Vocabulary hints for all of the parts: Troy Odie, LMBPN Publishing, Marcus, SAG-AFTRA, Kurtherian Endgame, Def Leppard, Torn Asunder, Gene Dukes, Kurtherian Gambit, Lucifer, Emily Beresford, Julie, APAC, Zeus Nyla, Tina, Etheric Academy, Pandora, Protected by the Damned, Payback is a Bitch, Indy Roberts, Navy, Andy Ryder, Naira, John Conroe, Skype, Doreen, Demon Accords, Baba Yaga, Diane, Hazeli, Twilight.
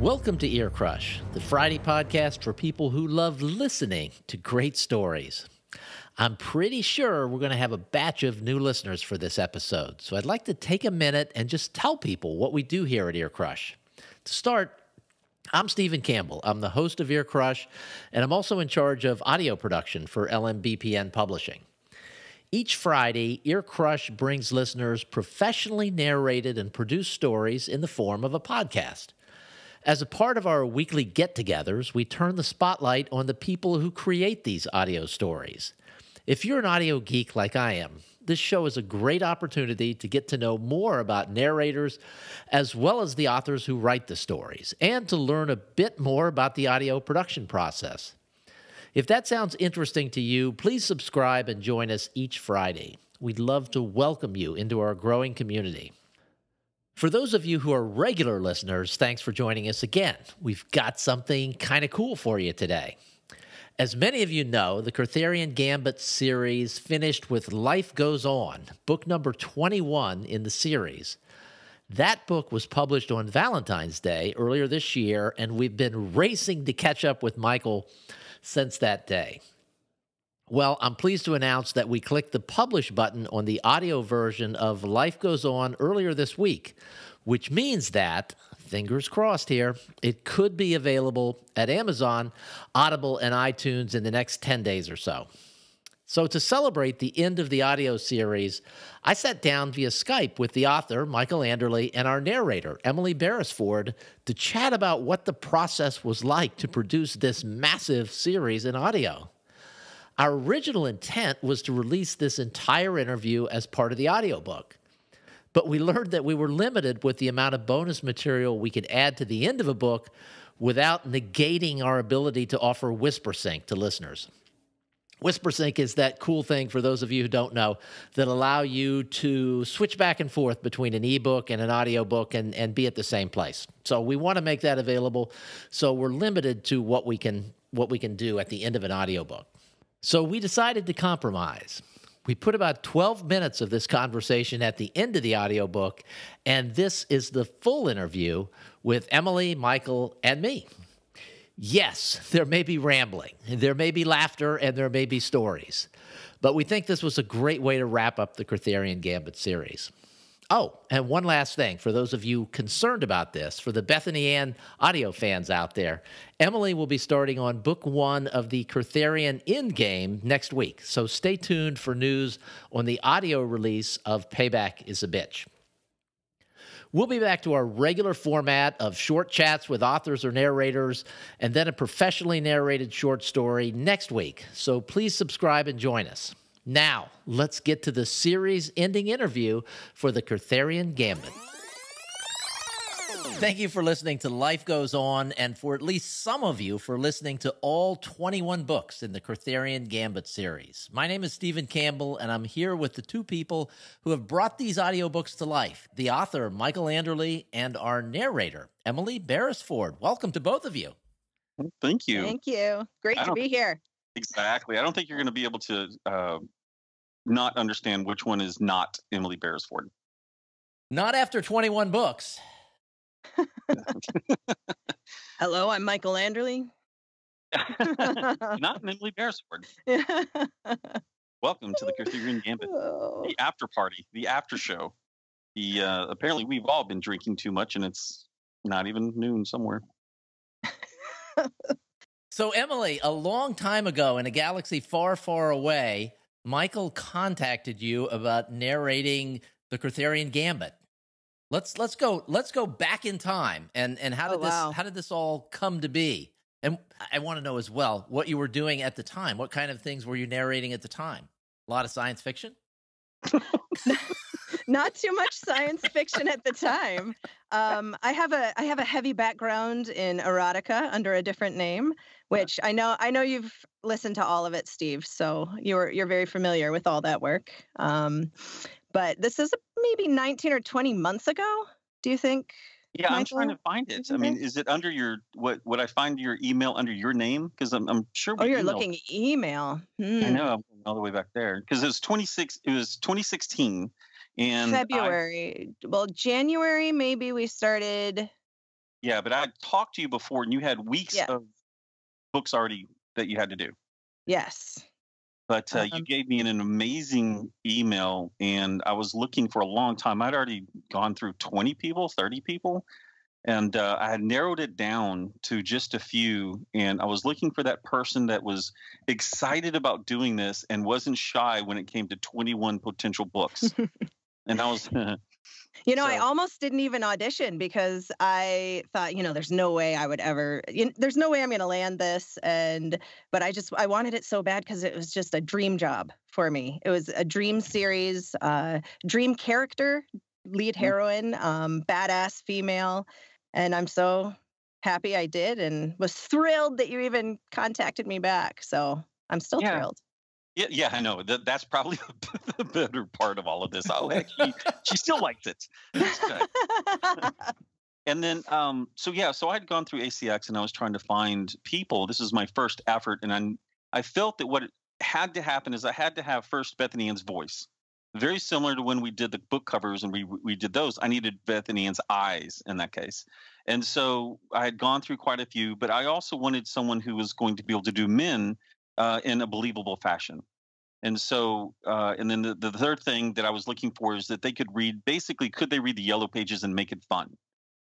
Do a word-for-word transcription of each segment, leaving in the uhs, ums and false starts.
Welcome to Ear Crush, the Friday podcast for people who love listening to great stories. I'm pretty sure we're going to have a batch of new listeners for this episode, so I'd like to take a minute and just tell people what we do here at Ear Crush. To start, I'm Stephen Campbell. I'm the host of Ear Crush, and I'm also in charge of audio production for L M B P N Publishing. Each Friday, Ear Crush brings listeners professionally narrated and produced stories in the form of a podcast. As a part of our weekly get-togethers, we turn the spotlight on the people who create these audio stories. If you're an audio geek like I am, this show is a great opportunity to get to know more about narrators as well as the authors who write the stories, and to learn a bit more about the audio production process. If that sounds interesting to you, please subscribe and join us each Friday. We'd love to welcome you into our growing community. For those of you who are regular listeners, thanks for joining us again. We've got something kind of cool for you today. As many of you know, the Kurtherian Gambit series finished with Life Goes On, book number twenty-one in the series. That book was published on Valentine's Day earlier this year, and we've been racing to catch up with Michael since that day. Well, I'm pleased to announce that we clicked the publish button on the audio version of Life Goes On earlier this week, which means that, fingers crossed here, it could be available at Amazon, Audible, and iTunes in the next ten days or so. So to celebrate the end of the audio series, I sat down via Skype with the author, Michael Anderle, and our narrator, Emily Beresford, to chat about what the process was like to produce this massive series in audio. Our original intent was to release this entire interview as part of the audiobook, but we learned that we were limited with the amount of bonus material we could add to the end of a book without negating our ability to offer WhisperSync to listeners. WhisperSync is that cool thing, for those of you who don't know, that allow you to switch back and forth between an ebook and an audiobook and, and be at the same place. So we want to make that available, so we're limited to what we can, what we can do at the end of an audiobook. So we decided to compromise. We put about twelve minutes of this conversation at the end of the audiobook, and this is the full interview with Emily, Michael, and me. Yes, there may be rambling, there may be laughter, and there may be stories, but we think this was a great way to wrap up the Kurtherian Gambit series. Oh, and one last thing, for those of you concerned about this, for the Bethany Ann audio fans out there, Emily will be starting on book one of the Kurtherian Endgame next week, so stay tuned for news on the audio release of Payback is a Bitch. We'll be back to our regular format of short chats with authors or narrators, and then a professionally narrated short story next week, so please subscribe and join us. Now, let's get to the series-ending interview for the Kurtherian Gambit. Thank you for listening to Life Goes On, and for at least some of you for listening to all twenty-one books in the Kurtherian Gambit series. My name is Stephen Campbell, and I'm here with the two people who have brought these audiobooks to life, the author, Michael Anderle, and our narrator, Emily Beresford. Welcome to both of you. Thank you. Thank you. Great to be here. Exactly. I don't think you're going to be able to... Uh... not understand which one is not Emily Beresford. Not after twenty-one books. Hello, I'm Michael Anderle. Not Emily Beresford. Welcome to the Kurtherian Gambit, oh. The after party, the after show. The uh, apparently we've all been drinking too much, and it's not even noon somewhere. So Emily, a long time ago in a galaxy far, far away, Michael contacted you about narrating the Kurtherian Gambit. Let's let's go let's go back in time and and how did oh, this wow. how did this all come to be? And I want to know as well what you were doing at the time. What kind of things were you narrating at the time? A lot of science fiction? Not too much science fiction at the time. Um, I have a I have a heavy background in erotica under a different name, which I know I know you've listened to all of it, Steve. So you're you're very familiar with all that work. Um, but this is maybe nineteen or twenty months ago. Do you think? Yeah, Michael? I'm trying to find it. I mean, is it under your what? Would I find your email under your name? Because I'm I'm sure. We oh, you're emailed. Looking email. Mm. I know. I'm all the way back there because it was twenty-six. It was twenty sixteen. And February. I, well, January, maybe we started Yeah, but I talked to you before, and you had weeks yeah. of books already that you had to do. Yes. But uh, um, you gave me an, an amazing email, and I was looking for a long time. I'd already gone through twenty people, thirty people, and uh, I had narrowed it down to just a few. And I was looking for that person that was excited about doing this and wasn't shy when it came to twenty-one potential books. And I was... You know, so. I almost didn't even audition because I thought, you know, there's no way I would ever, you know, there's no way I'm going to land this. And, but I just, I wanted it so bad because it was just a dream job for me. It was a dream series, uh, dream character, lead heroine, um, badass female. And I'm so happy I did and was thrilled that you even contacted me back. So I'm still yeah. thrilled. Yeah, yeah, I know. That, that's probably the better part of all of this. Oh, heck, she, she still liked it. And then, um, so yeah, so I had gone through A C X and I was trying to find people. This is my first effort. And I, I felt that what had to happen is I had to have first Bethany Ann's voice. Very similar to when we did the book covers and we we did those. I needed Bethany Ann's eyes in that case. And so I had gone through quite a few, but I also wanted someone who was going to be able to do men Uh, in a believable fashion. And so, uh, and then the, the third thing that I was looking for is that they could read, basically, could they read the yellow pages and make it fun?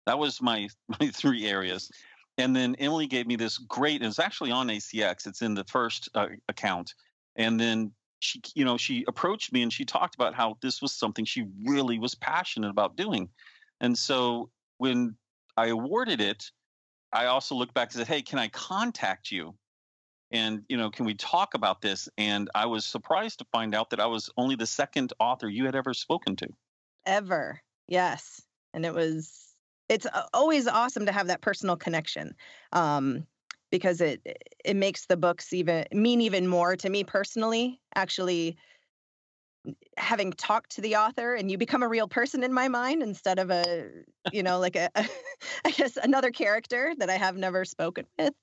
That was my, my three areas. And then Emily gave me this great, and it's actually on A C X. It's in the first uh, account. And then she, you know, she approached me and she talked about how this was something she really was passionate about doing. And so when I awarded it, I also looked back and said, hey, can I contact you? And, you know, can we talk about this? And I was surprised to find out that I was only the second author you had ever spoken to. Ever. Yes. And it was, it's always awesome to have that personal connection um, because it, it makes the books even mean even more to me personally, actually having talked to the author, and you become a real person in my mind instead of a, you know, like a, a I guess another character that I have never spoken with.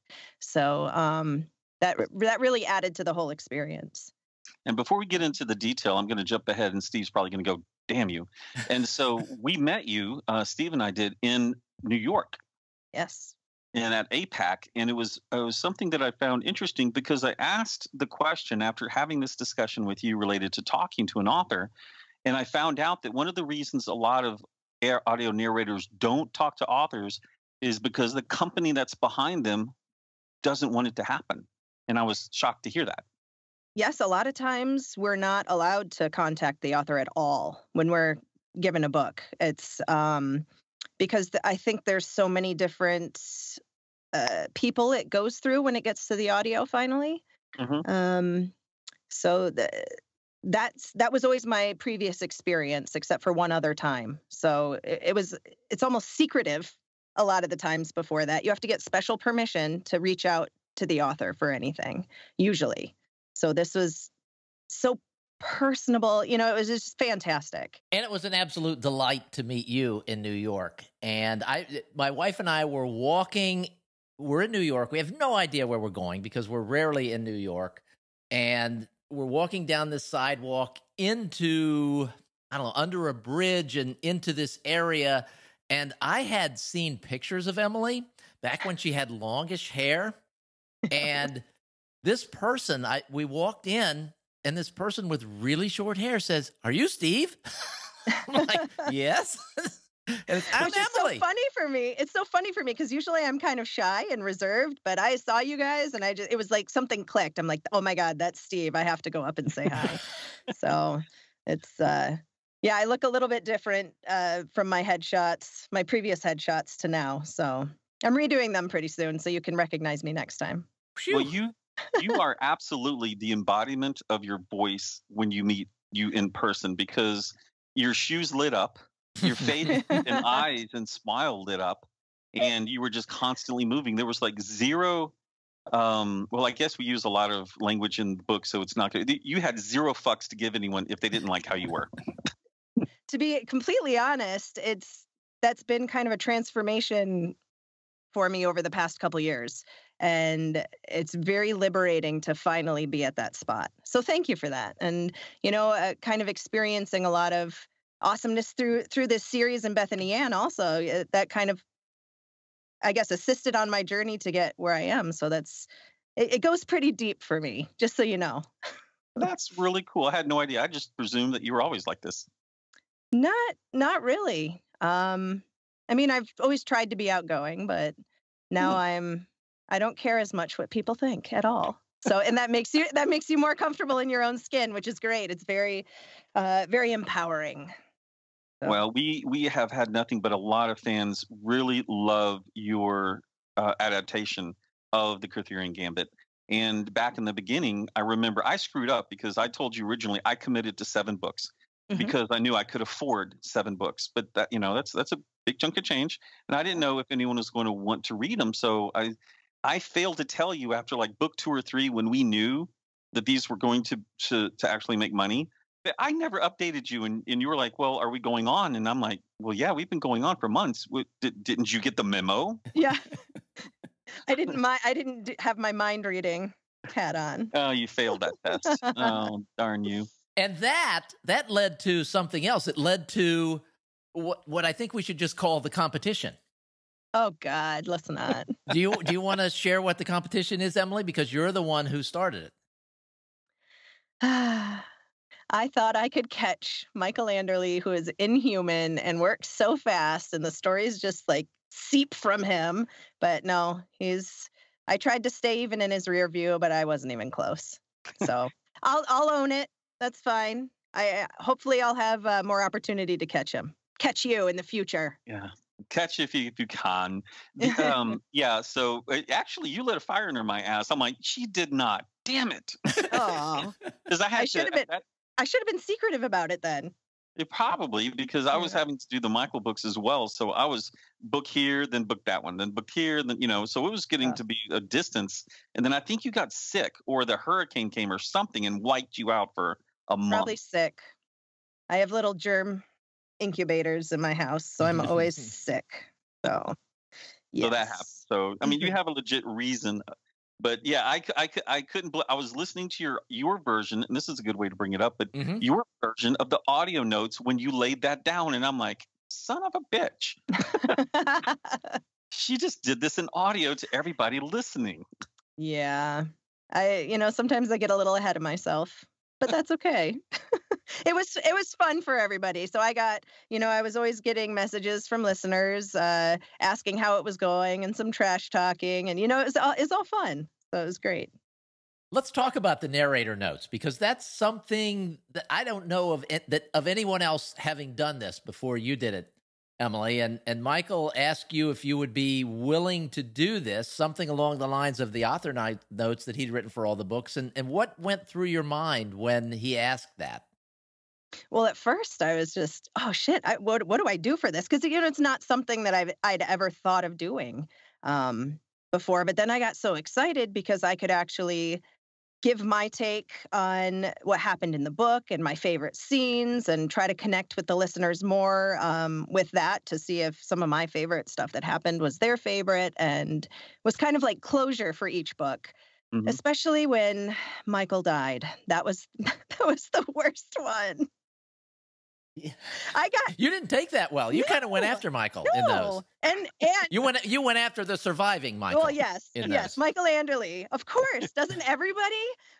So, um, That that really added to the whole experience. And before we get into the detail, I'm going to jump ahead, and Steve's probably going to go, damn you. And so we met you, uh, Steve and I did, in New York. Yes. And at A PAC. And it was, it was something that I found interesting because I asked the question after having this discussion with you related to talking to an author. And I found out that one of the reasons a lot of audio narrators don't talk to authors is because the company that's behind them doesn't want it to happen. And I was shocked to hear that. Yes, a lot of times we're not allowed to contact the author at all when we're given a book. It's um, because th- I think there's so many different uh, people it goes through when it gets to the audio finally. Mm-hmm. Um, so th- that's that was always my previous experience, except for one other time. So it, it was it's almost secretive a lot of the times before that. You have to get special permission to reach out to the author for anything, usually. So this was so personable. You know, it was just fantastic. And it was an absolute delight to meet you in New York. And I, my wife and I were walking, we're in New York. We have no idea where we're going because we're rarely in New York. And we're walking down this sidewalk into, I don't know, under a bridge and into this area. And I had seen pictures of Emily back when she had longish hair. And this person, I we walked in, and this person with really short hair says, "Are you Steve?" I'm like, "Yes." And it's, I'm Which Emily. Is so funny for me. It's so funny for me because usually I'm kind of shy and reserved, but I saw you guys, and I just it was like something clicked. I'm like, "Oh my God, that's Steve! I have to go up and say hi." So it's uh, yeah, I look a little bit different uh, from my headshots, my previous headshots to now. So I'm redoing them pretty soon, so you can recognize me next time. Well, you you are absolutely the embodiment of your voice when you meet you in person because your shoes lit up, your face and eyes and smile lit up, and you were just constantly moving. There was like zero. Um, well, I guess we use a lot of language in the book, so it's not good. You had zero fucks to give anyone if they didn't like how you were. To be completely honest, it's that's been kind of a transformation for me over the past couple years. And it's very liberating to finally be at that spot. So thank you for that. And, you know, uh, kind of experiencing a lot of awesomeness through through this series and Bethany Ann also, uh, that kind of I guess, assisted on my journey to get where I am. So that's, it, it goes pretty deep for me, just so you know. That's really cool. I had no idea. I just presumed that you were always like this. Not, not really. Um, I mean, I've always tried to be outgoing, but now mm. I'm, I don't care as much what people think at all. So, and that makes you, that makes you more comfortable in your own skin, which is great. It's very, uh, very empowering. So. Well, we, we have had nothing but a lot of fans really love your uh, adaptation of the Kurtherian Gambit. And back in the beginning, I remember I screwed up because I told you originally I committed to seven books mm-hmm. because I knew I could afford seven books. But that, you know, that's, that's a big chunk of change. And I didn't know if anyone was going to want to read them. So I, I failed to tell you after like book two or three, when we knew that these were going to, to, to actually make money, that I never updated you. And, and you were like, well, are we going on? And I'm like, well, yeah, we've been going on for months. We, di- didn't you get the memo? Yeah. I didn't my, I didn't have my mind reading hat on. Oh, you failed that test. Oh, darn you. And that, that led to something else. It led to what, what I think we should just call the competition. Oh God, let's not. Do you do you want to share what the competition is, Emily? Because you're the one who started it. I thought I could catch Michael Anderle, who is inhuman and works so fast, and the stories just like seep from him. But no, he's. I tried to stay even in his rear view, but I wasn't even close. So I'll I'll own it. That's fine. I hopefully I'll have uh, more opportunity to catch him, catch you in the future. Yeah. Catch if you if you can. Um, yeah, so actually you lit a fire under my ass. I'm like, she did not. Damn it. Oh. Because I had I should have been, I should have been secretive about it then. It probably, because I was yeah. having to do the Michael books as well. So I was book here, then book that one, then book here, then, you know, so it was getting yeah. to be a distance. And then I think you got sick or the hurricane came or something and wiped you out for a month. Probably sick. I have little germ incubators in my house, so I'm always sick. So, yes. So that happens. So, I mean, you have a legit reason, but yeah, I, I, I couldn't, bl- I was listening to your, your version, and this is a good way to bring it up, but mm-hmm. your version of the audio notes when you laid that down, and I'm like, son of a bitch. She just did this in audio to everybody listening. Yeah. I, you know, sometimes I get a little ahead of myself, but that's okay. It was it was fun for everybody. So I got, you know, I was always getting messages from listeners uh, asking how it was going and some trash talking. And, you know, it was all, it was all fun. So it was great. Let's talk about the narrator notes, because that's something that I don't know of that of anyone else having done this before you did it, Emily. And, and Michael asked you if you would be willing to do this, something along the lines of the author notes that he'd written for all the books. And, and what went through your mind when he asked that? Well, at first I was just, oh shit, I, what what do I do for this? Because, you know, it's not something that I've, I'd ever thought of doing um, before. But then I got so excited because I could actually give my take on what happened in the book and my favorite scenes and try to connect with the listeners more um, with that to see if some of my favorite stuff that happened was their favorite, and was kind of like closure for each book. Mm-hmm. Especially when Michael died. That was, that was the worst one. Yeah. I got you didn't take that well. You no, kind of went after Michael no. in those, and and you went you went after the surviving Michael. Well, yes, yes, Michael Anderle, of course. Doesn't everybody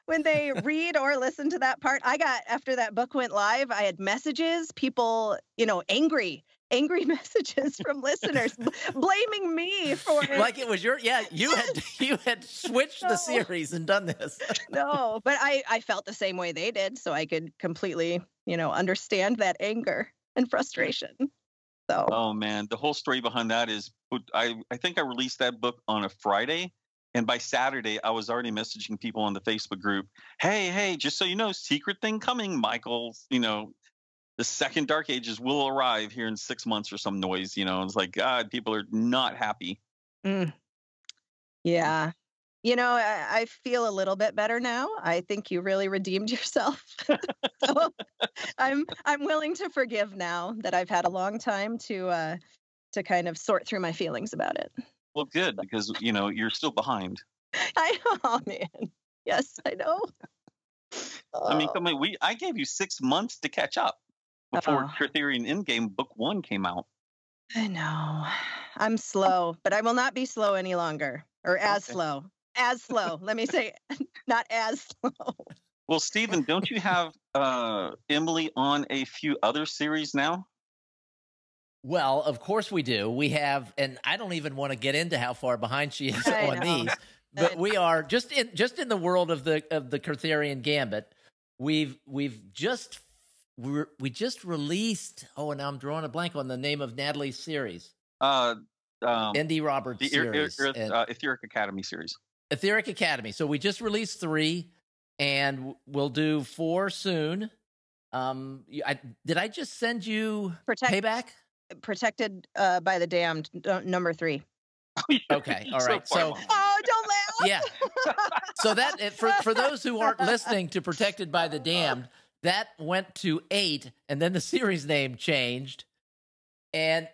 when they read or listen to that part? I got after that book went live. I had messages, people, you know, angry, angry messages from listeners blaming me for like it was your yeah. You had you had switched no. the series and done this. No, but I I felt the same way they did, so I could completely. You know, understand that anger and frustration. So, oh man, the whole story behind that is, I, I think I released that book on a Friday, and by Saturday I was already messaging people on the Facebook group. Hey, hey, just so you know, secret thing coming, Michael. You know, the second Dark Ages will arrive here in six months or some noise. You know, it's like God, people are not happy. Mm. Yeah. You know, I, I feel a little bit better now. I think you really redeemed yourself. So I'm I'm willing to forgive now that I've had a long time to uh, to kind of sort through my feelings about it. Well, good, because, you know, you're still behind. I know, oh, man. Yes, I know. Oh. I mean, come on, we I gave you six months to catch up before Kurtherian Endgame Book One came out. I know. I'm slow, but I will not be slow any longer, or as okay. slow. As slow. Let me say, not as slow. Well, Stephen, don't you have uh, Emily on a few other series now? Well, of course we do. We have, and I don't even want to get into how far behind she is I on know. these. But we are just in just in the world of the of the Kurtherian Gambit. We've we've just we're, we just released. Oh, and I'm drawing a blank on the name of Natalie's series. Uh, um, Indy Roberts the series, er, er, er, uh, Etheric Academy series. Etheric Academy. So we just released three, and we'll do four soon. Um, I, did I just send you Protect, payback? Protected uh, by the Damned, uh, number three. Okay, all right. So, so oh, don't laugh. Yeah. So that for for those who aren't listening to Protected by the Damned, that went to eight, and then the series name changed, and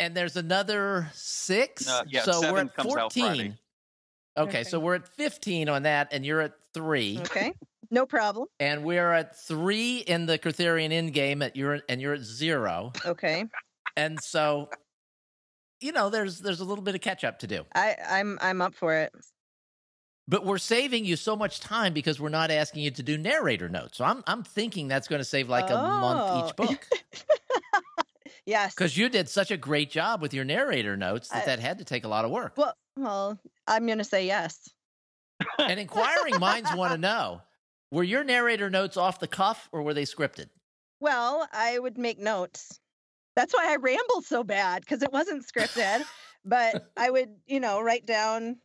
and there's another six. Uh, yeah, so we're at fourteen. Okay, okay, so we're at fifteen on that, and you're at three. Okay, no problem. And we're at three in the Kurtherian Endgame, at you're and you're at zero. Okay, and so you know there's there's a little bit of catch up to do. I I'm I'm up for it. But we're saving you so much time because we're not asking you to do narrator notes. So I'm I'm thinking that's going to save like oh. a month each book. Yes. Because you did such a great job with your narrator notes that I, that had to take a lot of work. Well, well I'm going to say yes. And inquiring minds want to know, were your narrator notes off the cuff or were they scripted? Well, I would make notes. That's why I rambled so bad, because it wasn't scripted. But I would, you know, write down...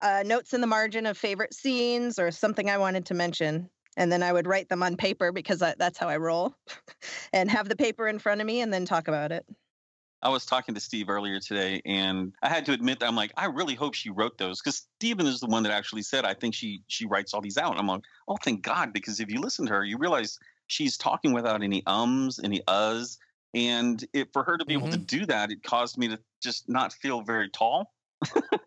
Uh, notes in the margin of favorite scenes or something I wanted to mention. And then I would write them on paper because I, that's how I roll and have the paper in front of me and then talk about it. I was talking to Steve earlier today and I had to admit that I'm like, I really hope she wrote those because Steven is the one that actually said, I think she she writes all these out. I'm like, oh, thank God, because if you listen to her, you realize she's talking without any ums, any uhs. And it, for her to be mm-hmm. able to do that, it caused me to just not feel very tall.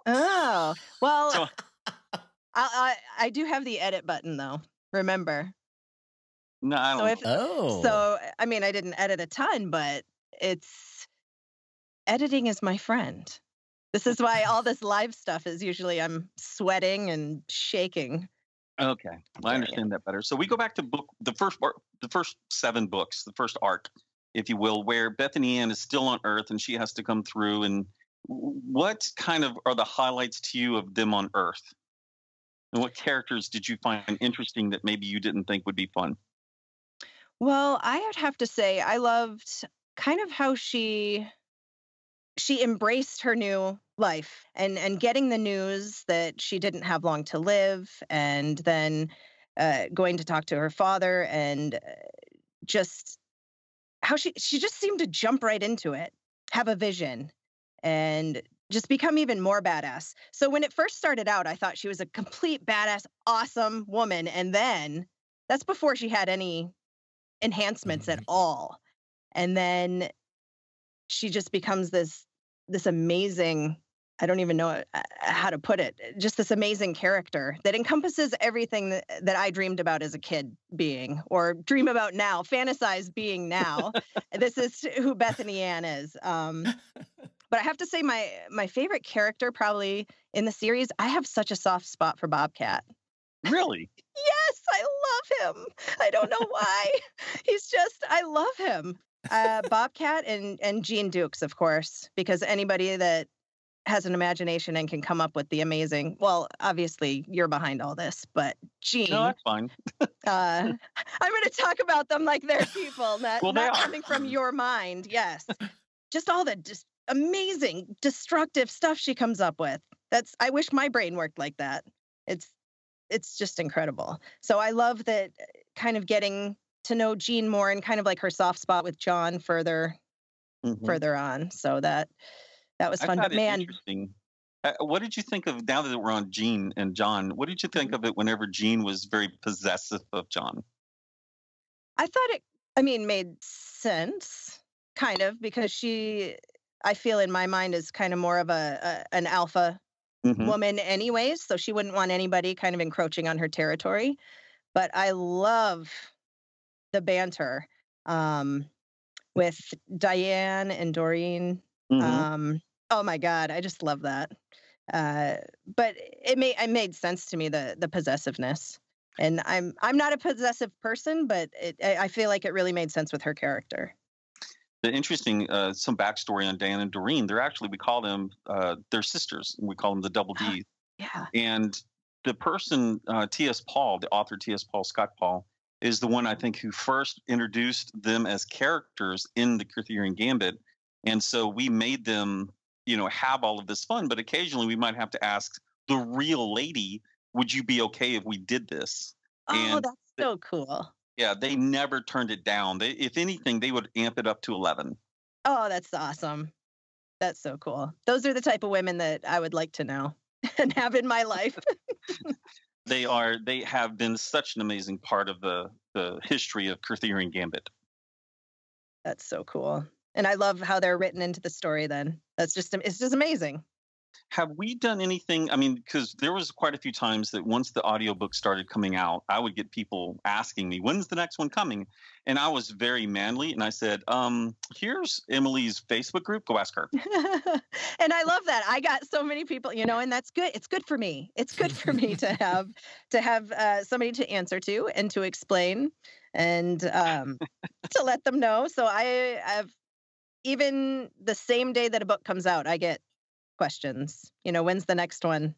Oh, well, so, I, I I do have the edit button, though, remember? No, I don't. So if, oh. So, I mean, I didn't edit a ton, but it's editing is my friend. This is why all this live stuff is usually I'm sweating and shaking. Okay, well, I understand that better. So we go back to book the first the first seven books, the first arc, if you will, where Bethany Ann is still on Earth and she has to come through and what kind of are the highlights to you of them on Earth? And what characters did you find interesting that maybe you didn't think would be fun? Well, I would have to say I loved kind of how she she embraced her new life and, and getting the news that she didn't have long to live and then uh, going to talk to her father and just how she, she just seemed to jump right into it, have a vision. And just become even more badass. So when it first started out, I thought she was a complete badass, awesome woman. And then that's before she had any enhancements at all. And then she just becomes this this amazing, I don't even know how to put it, just this amazing character that encompasses everything that, that I dreamed about as a kid being or dream about now, fantasize being now. This is who Bethany Ann is. Um But I have to say my my favorite character probably in the series, I have such a soft spot for Bobcat. Really? Yes, I love him. I don't know why. He's just, I love him. Uh, Bobcat and, and Gene Dukes, of course, because anybody that has an imagination and can come up with the amazing, well, obviously you're behind all this, but Gene. No, that's fine. uh, I'm going to talk about them like they're people, not, well, they not coming from your mind. Yes. Just all the... Just, amazing, destructive stuff she comes up with. That's I wish my brain worked like that. It's it's just incredible. So I love that kind of getting to know Jean more and kind of like her soft spot with John further mm-hmm. further on. So that that was fun. I but man, interesting. Uh, what did you think of now that we're on Jean and John? What did you think of it whenever Jean was very possessive of John? I thought it. I mean, made sense kind of because she. I feel in my mind is kind of more of a, a an alpha mm-hmm. woman anyways. So she wouldn't want anybody kind of encroaching on her territory. But I love the banter um, with Diane and Doreen. Mm-hmm. Um, Oh my God, I just love that. Uh, but it made it made sense to me, the the possessiveness. And I'm I'm not a possessive person, but it, I feel like it really made sense with her character. The interesting, uh, some backstory on Dan and Doreen. They're actually, we call them, uh, they're sisters. And we call them the Double D. Yeah. And the person, uh, T S. Paul, the author T S. Paul, Scott Paul, is the one I think who first introduced them as characters in the Kurtherian Gambit. And so we made them, you know, have all of this fun. But occasionally we might have to ask the real lady, would you be okay if we did this? Oh, and that's so cool. Yeah, they never turned it down. They, if anything, they would amp it up to eleven. Oh, that's awesome. That's so cool. Those are the type of women that I would like to know and have in my life. They are. They have been such an amazing part of the, the history of Kurtherian Gambit. That's so cool. And I love how they're written into the story then. That's just, it's just amazing. Have we done anything? I mean, because there was quite a few times that once the audiobook started coming out, I would get people asking me, when's the next one coming? And I was very manly. And I said, um, here's Emily's Facebook group. Go ask her. And I love that. I got so many people, you know, and that's good. It's good for me. It's good for me to have to have uh, somebody to answer to and to explain and um, to let them know. So I have, even the same day that a book comes out, I get questions, you know, when's the next one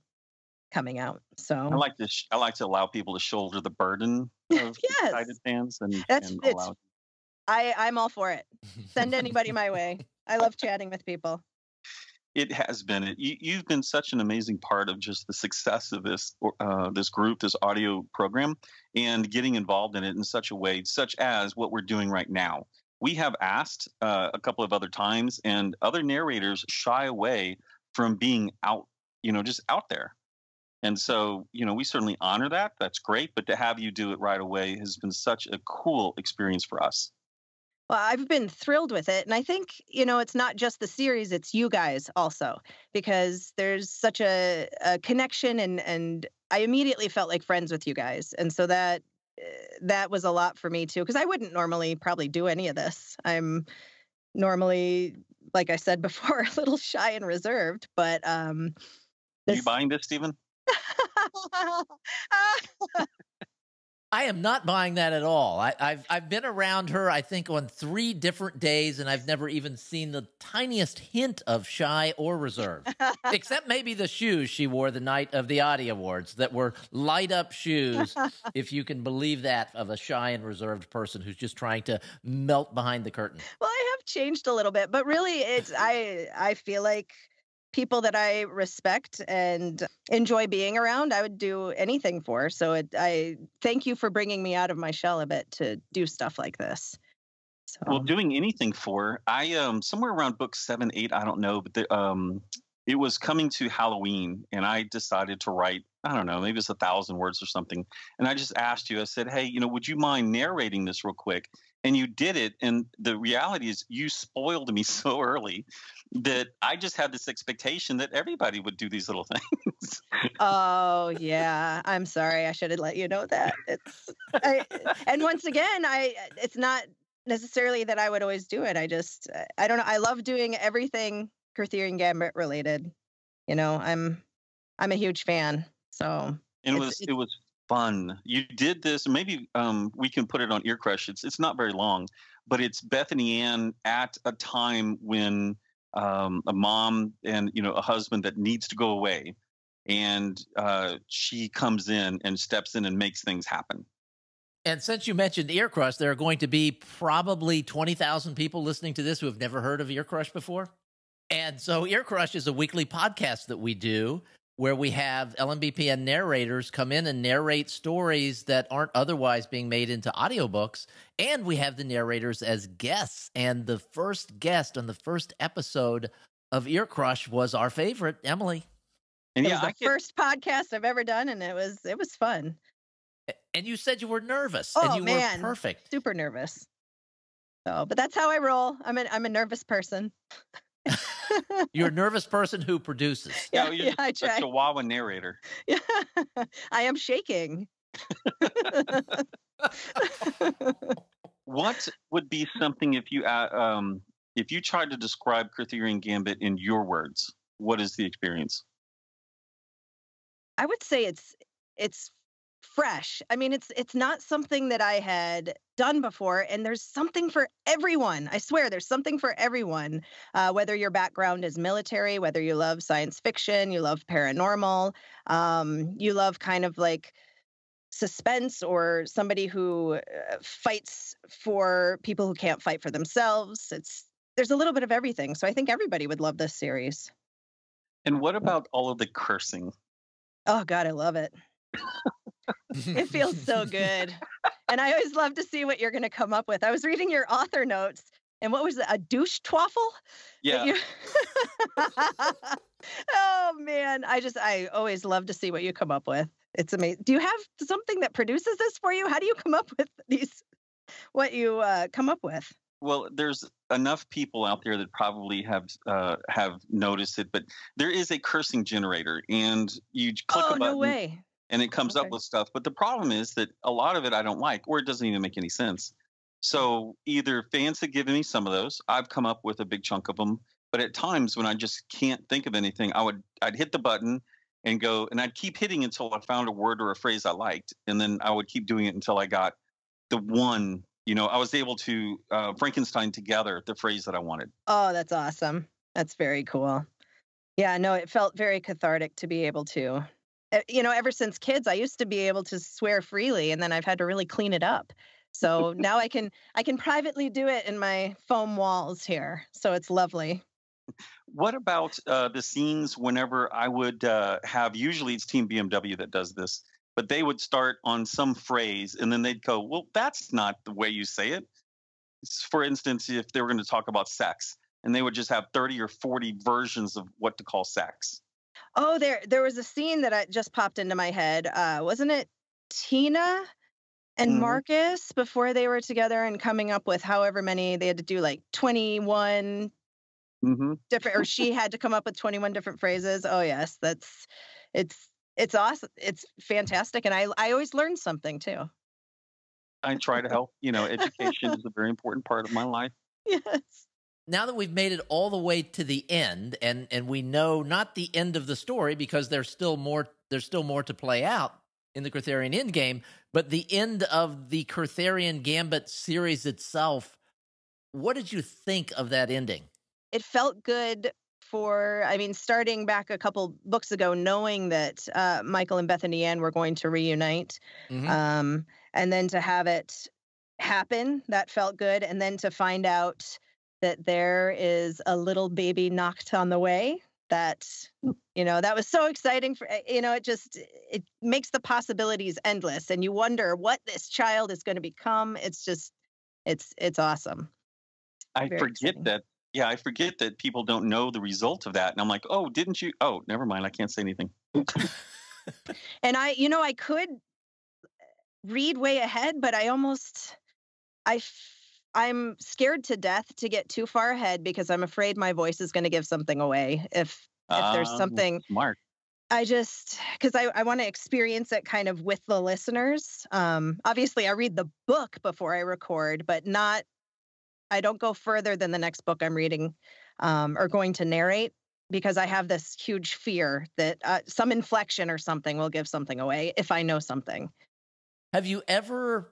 coming out? So I like to sh- I like to allow people to shoulder the burden of yes. excited fans, and that's and it's, allow- I I'm all for it. Send anybody my way. I love chatting with people. It has been it. You, you've been such an amazing part of just the success of this uh, this group, this audio program, and getting involved in it in such a way, such as what we're doing right now. We have asked uh, a couple of other times, and other narrators shy away from being out, you know, just out there. And so, you know, we certainly honor that. That's great. But to have you do it right away has been such a cool experience for us. Well, I've been thrilled with it. And I think, you know, it's not just the series, it's you guys also, because there's such a, a connection, and, and I immediately felt like friends with you guys. And so that, that was a lot for me too, because I wouldn't normally probably do any of this. I'm normally, like I said before, a little shy and reserved, but um, this... Are you buying this, Stephen? I am not buying that at all. I, I've I've been around her, I think, on three different days, and I've never even seen the tiniest hint of shy or reserved, except maybe the shoes she wore the night of the Audie Awards that were light-up shoes, if you can believe that, of a shy and reserved person who's just trying to melt behind the curtain. Well, I have changed a little bit, but really, it's I I feel like people that I respect and enjoy being around, I would do anything for. So it, I thank you for bringing me out of my shell a bit to do stuff like this. So. Well, doing anything for, I um somewhere around book seven, eight, I don't know, but the, um it was coming to Halloween, and I decided to write, I don't know, maybe it's a thousand words or something. And I just asked you, I said, hey, you know, would you mind narrating this real quick? And you did it. And the reality is you spoiled me so early that I just had this expectation that everybody would do these little things. Oh, yeah. I'm sorry. I should have let you know that. It's, I, and once again, I it's not necessarily that I would always do it. I just, I don't know. I love doing everything Kurtherian Gambit related. You know, I'm I'm a huge fan. So it was it was fun. You did this. Maybe um, we can put it on Ear Crush. It's it's not very long, but it's Bethany Ann at a time when um, a mom and you know a husband that needs to go away, and uh, she comes in and steps in and makes things happen. And since you mentioned Ear Crush, there are going to be probably twenty thousand people listening to this who have never heard of Ear Crush before. And so Ear Crush is a weekly podcast that we do where we have L M B P N narrators come in and narrate stories that aren't otherwise being made into audiobooks. And we have the narrators as guests. And the first guest on the first episode of Ear Crush was our favorite, Emily. And yeah, it was the I get... first podcast I've ever done, and it was it was fun. And you said you were nervous. Oh, and you man. were perfect. Super nervous. So, but that's how I roll. I'm an, I'm a nervous person. You're a nervous person who produces. Yeah, no, you're yeah, I try. A Chihuahua narrator. Yeah, I am shaking. What would be something if you uh, um, If you tried to describe Kurtherian Gambit in your words, what is the experience? I would say it's it's fresh. I mean, it's it's not something that I had done before, and there's something for everyone. I swear, there's something for everyone, uh, whether your background is military, whether you love science fiction, you love paranormal, um, you love kind of like suspense, or somebody who uh, fights for people who can't fight for themselves. It's there's a little bit of everything. So I think everybody would love this series. And what about all of the cursing? Oh, God, I love it. It feels so good. And I always love to see what you're going to come up with. I was reading your author notes, and what was it, a douche twaffle? Yeah. You... oh, man. I just, I always love to see what you come up with. It's amazing. Do you have something that produces this for you? How do you come up with these, what you uh, come up with? Well, there's enough people out there that probably have uh, have noticed it, but there is a cursing generator, and you click oh, a button, no way. and it comes okay. up with stuff. But the problem is that a lot of it I don't like, or it doesn't even make any sense. So either fans have given me some of those. I've come up with a big chunk of them. But at times when I just can't think of anything, I would I'd hit the button and go, and I'd keep hitting until I found a word or a phrase I liked, and then I would keep doing it until I got the one. You know, I was able to uh, Frankenstein together the phrase that I wanted. Oh, that's awesome. That's very cool. Yeah, no, it felt very cathartic to be able to. You know, ever since kids, I used to be able to swear freely, and then I've had to really clean it up. So now I can I can privately do it in my foam walls here. So it's lovely. What about uh, the scenes whenever I would uh, have, usually it's Team B M W that does this, but they would start on some phrase, and then they'd go, well, that's not the way you say it. For instance, if they were going to talk about sex, and they would just have thirty or forty versions of what to call sex. Oh, there there was a scene that I, just popped into my head. Uh, wasn't it Tina and Marcus mm. before they were together and coming up with however many? They had to do like twenty-one mm-hmm. different, or she had to come up with twenty-one different phrases. Oh, yes, that's, it's, It's awesome. It's fantastic. And I, I always learn something too. I try to help, you know, education is a very important part of my life. Yes. Now that we've made it all the way to the end, and, and we know not the end of the story, because there's still more, there's still more to play out in the Kurtherian Endgame, but the end of the Kurtherian Gambit series itself, what did you think of that ending? It felt good. For, I mean, starting back a couple books ago, knowing that uh, Michael and Bethany Ann were going to reunite, mm-hmm. um, and then to have it happen, that felt good. And then to find out that there is a little baby knocked on the way, that, you know, that was so exciting. For, you know, it just, it makes the possibilities endless. And you wonder what this child is going to become. It's just, it's, it's awesome. I Very forget exciting. that. Yeah, I forget that people don't know the result of that. And I'm like, oh, didn't you? Oh, never mind. I can't say anything. And I, you know, I could read way ahead, but I almost, I, I'm scared to death to get too far ahead, because I'm afraid my voice is going to give something away. If, if there's something, um, smart. I just, because I, I want to experience it kind of with the listeners. Um, obviously, I read the book before I record, but not, I don't go further than the next book I'm reading um, or going to narrate, because I have this huge fear that uh, some inflection or something will give something away if I know something. Have you ever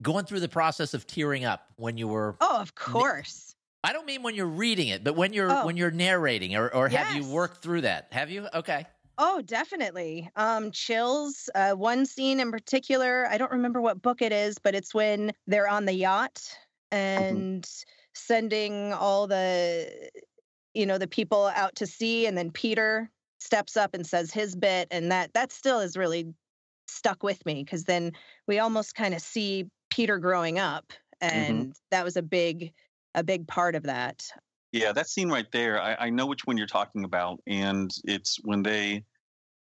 gone through the process of tearing up when you were? Oh, of course. I don't mean when you're reading it, but when you're, oh. when you're narrating, or, or yes. have you worked through that? Have you? Okay. Oh, definitely. Um, chills. Uh, one scene in particular, I don't remember what book it is, but it's when they're on the yacht and sending all the, you know, the people out to sea, and then Peter steps up and says his bit, and that that still is really stuck with me, because then we almost kind of see Peter growing up, and mm-hmm. that was a big, a big part of that. Yeah, that scene right there, I, I know which one you're talking about, and it's when they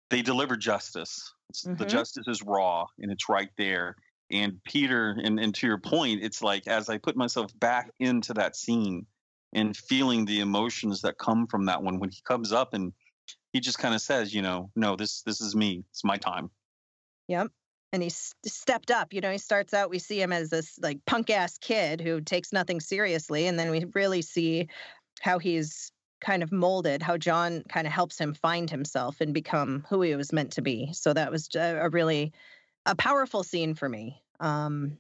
they deliver justice. It's, mm-hmm. the justice is raw, and it's right there. And Peter, and, and to your point, it's like, as I put myself back into that scene and feeling the emotions that come from that one, when he comes up and he just kind of says, you know, no, this, this is me. It's my time. Yep. and he's stepped up. You know, he starts out, we see him as this like punk ass kid who takes nothing seriously. And then we really see how he's kind of molded, how John kind of helps him find himself and become who he was meant to be. So that was a, a really a powerful scene for me. Um,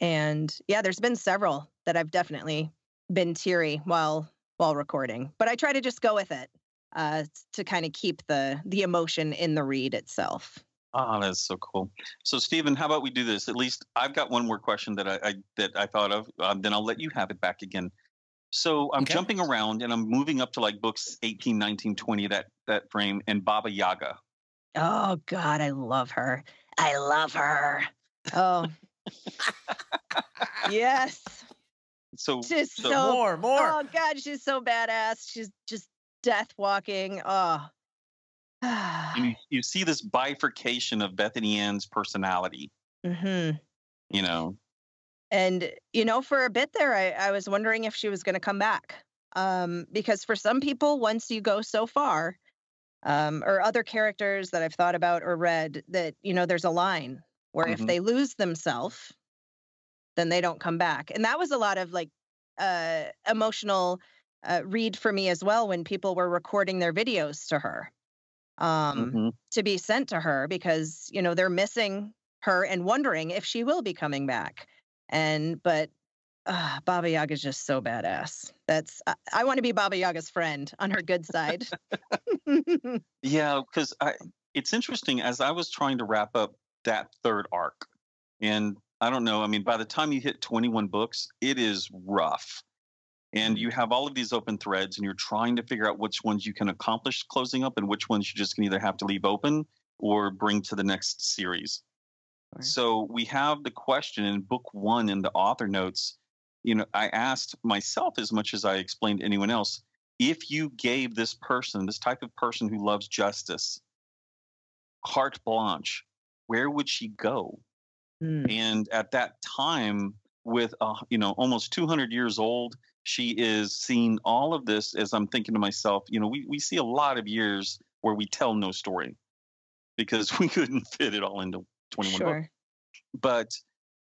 and yeah, there's been several that I've definitely been teary while, while recording, but I try to just go with it, uh, to kind of keep the, the emotion in the read itself. Oh, that's so cool. So, Stephen, how about we do this? At least I've got one more question that I, I that I thought of. Um, then I'll let you have it back again. So I'm okay. jumping around and I'm moving up to like books eighteen, nineteen, twenty, that that frame, and Baba Yaga. Oh, God, I love her. I love her. Oh, yes. So, she's so more, more. Oh, God, she's so badass. She's just death walking. Oh. And you, you see this bifurcation of Bethany Ann's personality, mm-hmm. you know. And, you know, for a bit there, I, I was wondering if she was going to come back. Um, because for some people, once you go so far, um, or other characters that I've thought about or read, that, you know, there's a line where mm-hmm. if they lose themselves, then they don't come back. And that was a lot of, like, uh, emotional uh, read for me as well when people were recording their videos to her. Um, mm-hmm. to be sent to her because, you know, they're missing her and wondering if she will be coming back. And, but uh, Baba Yaga is just so badass. That's, I, I want to be Baba Yaga's friend on her good side. Yeah, because I, it's interesting as I was trying to wrap up that third arc. And I don't know, I mean, by the time you hit twenty-one books, it is rough. And you have all of these open threads, and you're trying to figure out which ones you can accomplish closing up and which ones you just can either have to leave open or bring to the next series. Right. So we have the question in book one in the author notes. You know, I asked myself as much as I explained to anyone else, if you gave this person, this type of person who loves justice, carte blanche, where would she go? Mm. And at that time, with, uh, you know, almost two hundred years old, she is seeing all of this as I'm thinking to myself, you know, we, we see a lot of years where we tell no story because we couldn't fit it all into twenty-one sure. books. But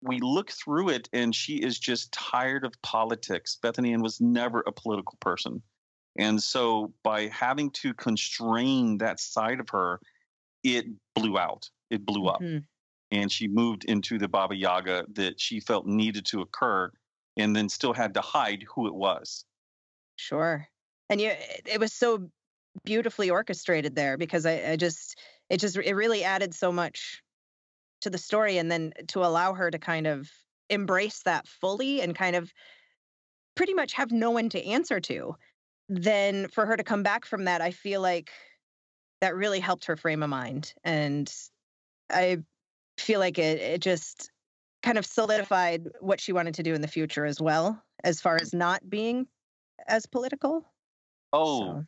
we look through it and she is just tired of politics. Bethany Ann was never a political person. And so by having to constrain that side of her, it blew out. It blew up. Mm-hmm. And she moved into the Baba Yaga that she felt needed to occur, and then still had to hide who it was. Sure. And you, it was so beautifully orchestrated there because I, I just, it just, it really added so much to the story. And then to allow her to kind of embrace that fully and kind of pretty much have no one to answer to, then for her to come back from that, I feel like that really helped her frame of mind. And I feel like it, it just kind of solidified what she wanted to do in the future as well, as far as not being as political. Oh, so.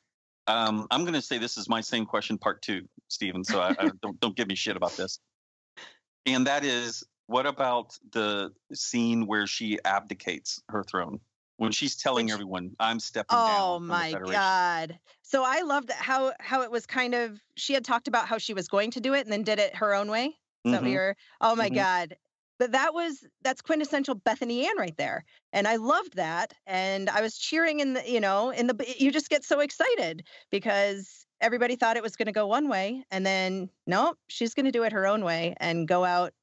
um, I'm going to say this is my same question, part two, Stephen. So I, I don't don't give me shit about this. And that is, what about the scene where she abdicates her throne when she's telling Which, everyone, "I'm stepping oh down." Oh my God! So I loved how how it was kind of, she had talked about how she was going to do it and then did it her own way. So we were, oh my mm-hmm. God. But that was, that's quintessential Bethany Ann right there. And I loved that. And I was cheering in the, you know, in the, you just get so excited because everybody thought it was going to go one way. And then, nope, she's going to do it her own way and go out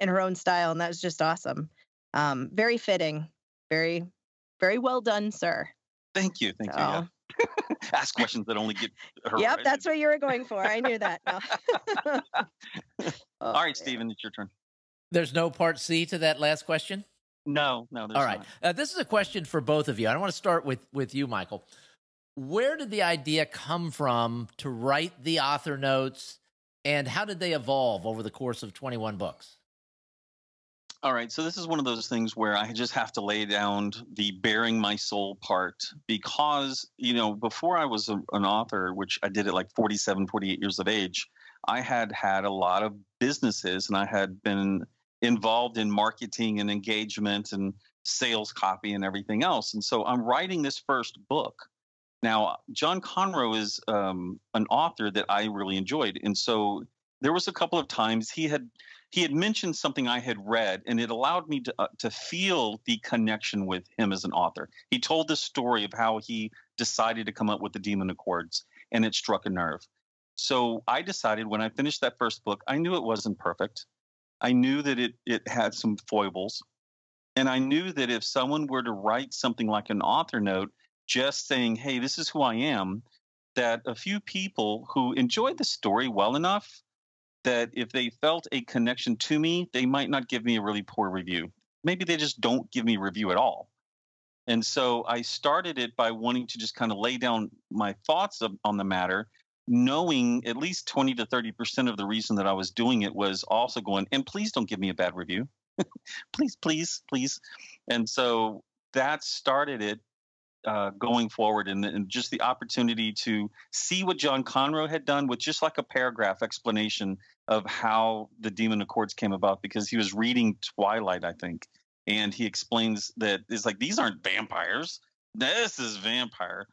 in her own style. And that was just awesome. Um, very fitting. Very, very well done, sir. Thank you. Thank so. you. Yeah. Ask questions that only get her. Yep, right. That's what you were going for. I knew that. No. oh, All right, Stephen, yeah. It's your turn. There's no part C to that last question? No, no. There's All right. Not. Uh, this is a question for both of you. I want to start with, with you, Michael. Where did the idea come from to write the author notes, and how did they evolve over the course of twenty-one books? All right. So this is one of those things where I just have to lay down the bearing my soul part because, you know, before I was a, an author, which I did at like forty-seven, forty-eight years of age, I had had a lot of businesses and I had been involved in marketing and engagement and sales copy and everything else. And so I'm writing this first book. Now, John Conroe is um, an author that I really enjoyed. And so there was a couple of times he had he had mentioned something I had read, and it allowed me to, uh, to feel the connection with him as an author. He told the story of how he decided to come up with the Demon Accords, and it struck a nerve. So I decided when I finished that first book, I knew it wasn't perfect. I knew that it it had some foibles. And I knew that if someone were to write something like an author note, just saying, hey, this is who I am, that a few people who enjoyed the story well enough that if they felt a connection to me, they might not give me a really poor review. Maybe they just don't give me a review at all. And so I started it by wanting to just kind of lay down my thoughts of, on the matter, knowing at least twenty to thirty percent of the reason that I was doing it was also going, and please don't give me a bad review. please, please, please. And so that started it uh, going forward, and, and just the opportunity to see what John Conroe had done with just like a paragraph explanation of how the Demon Accords came about, because he was reading Twilight, I think. And he explains that it's like, these aren't vampires. This is vampire.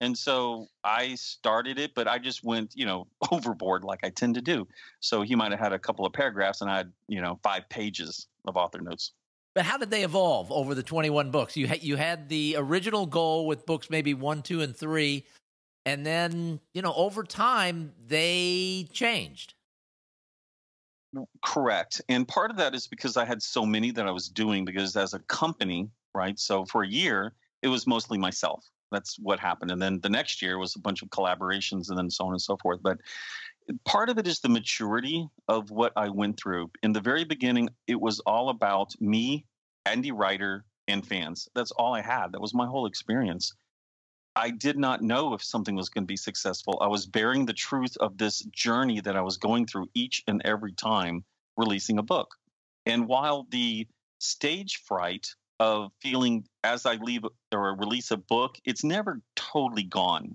And so I started it, but I just went, you know, overboard like I tend to do. So he might have had a couple of paragraphs and I had, you know, five pages of author notes. But how did they evolve over the twenty-one books? You, ha you had the original goal with books maybe one, two, and three. And then, you know, over time, they changed. Correct. And part of that is because I had so many that I was doing, because as a company, right? So for a year, it was mostly myself. That's what happened. And then the next year was a bunch of collaborations and then so on and so forth. But part of it is the maturity of what I went through. In the very beginning, it was all about me, Andy Ryder, and fans. That's all I had. That was my whole experience. I did not know if something was going to be successful. I was bearing the truth of this journey that I was going through each and every time releasing a book. And while the stage fright of feeling as I leave or release a book, it's never totally gone.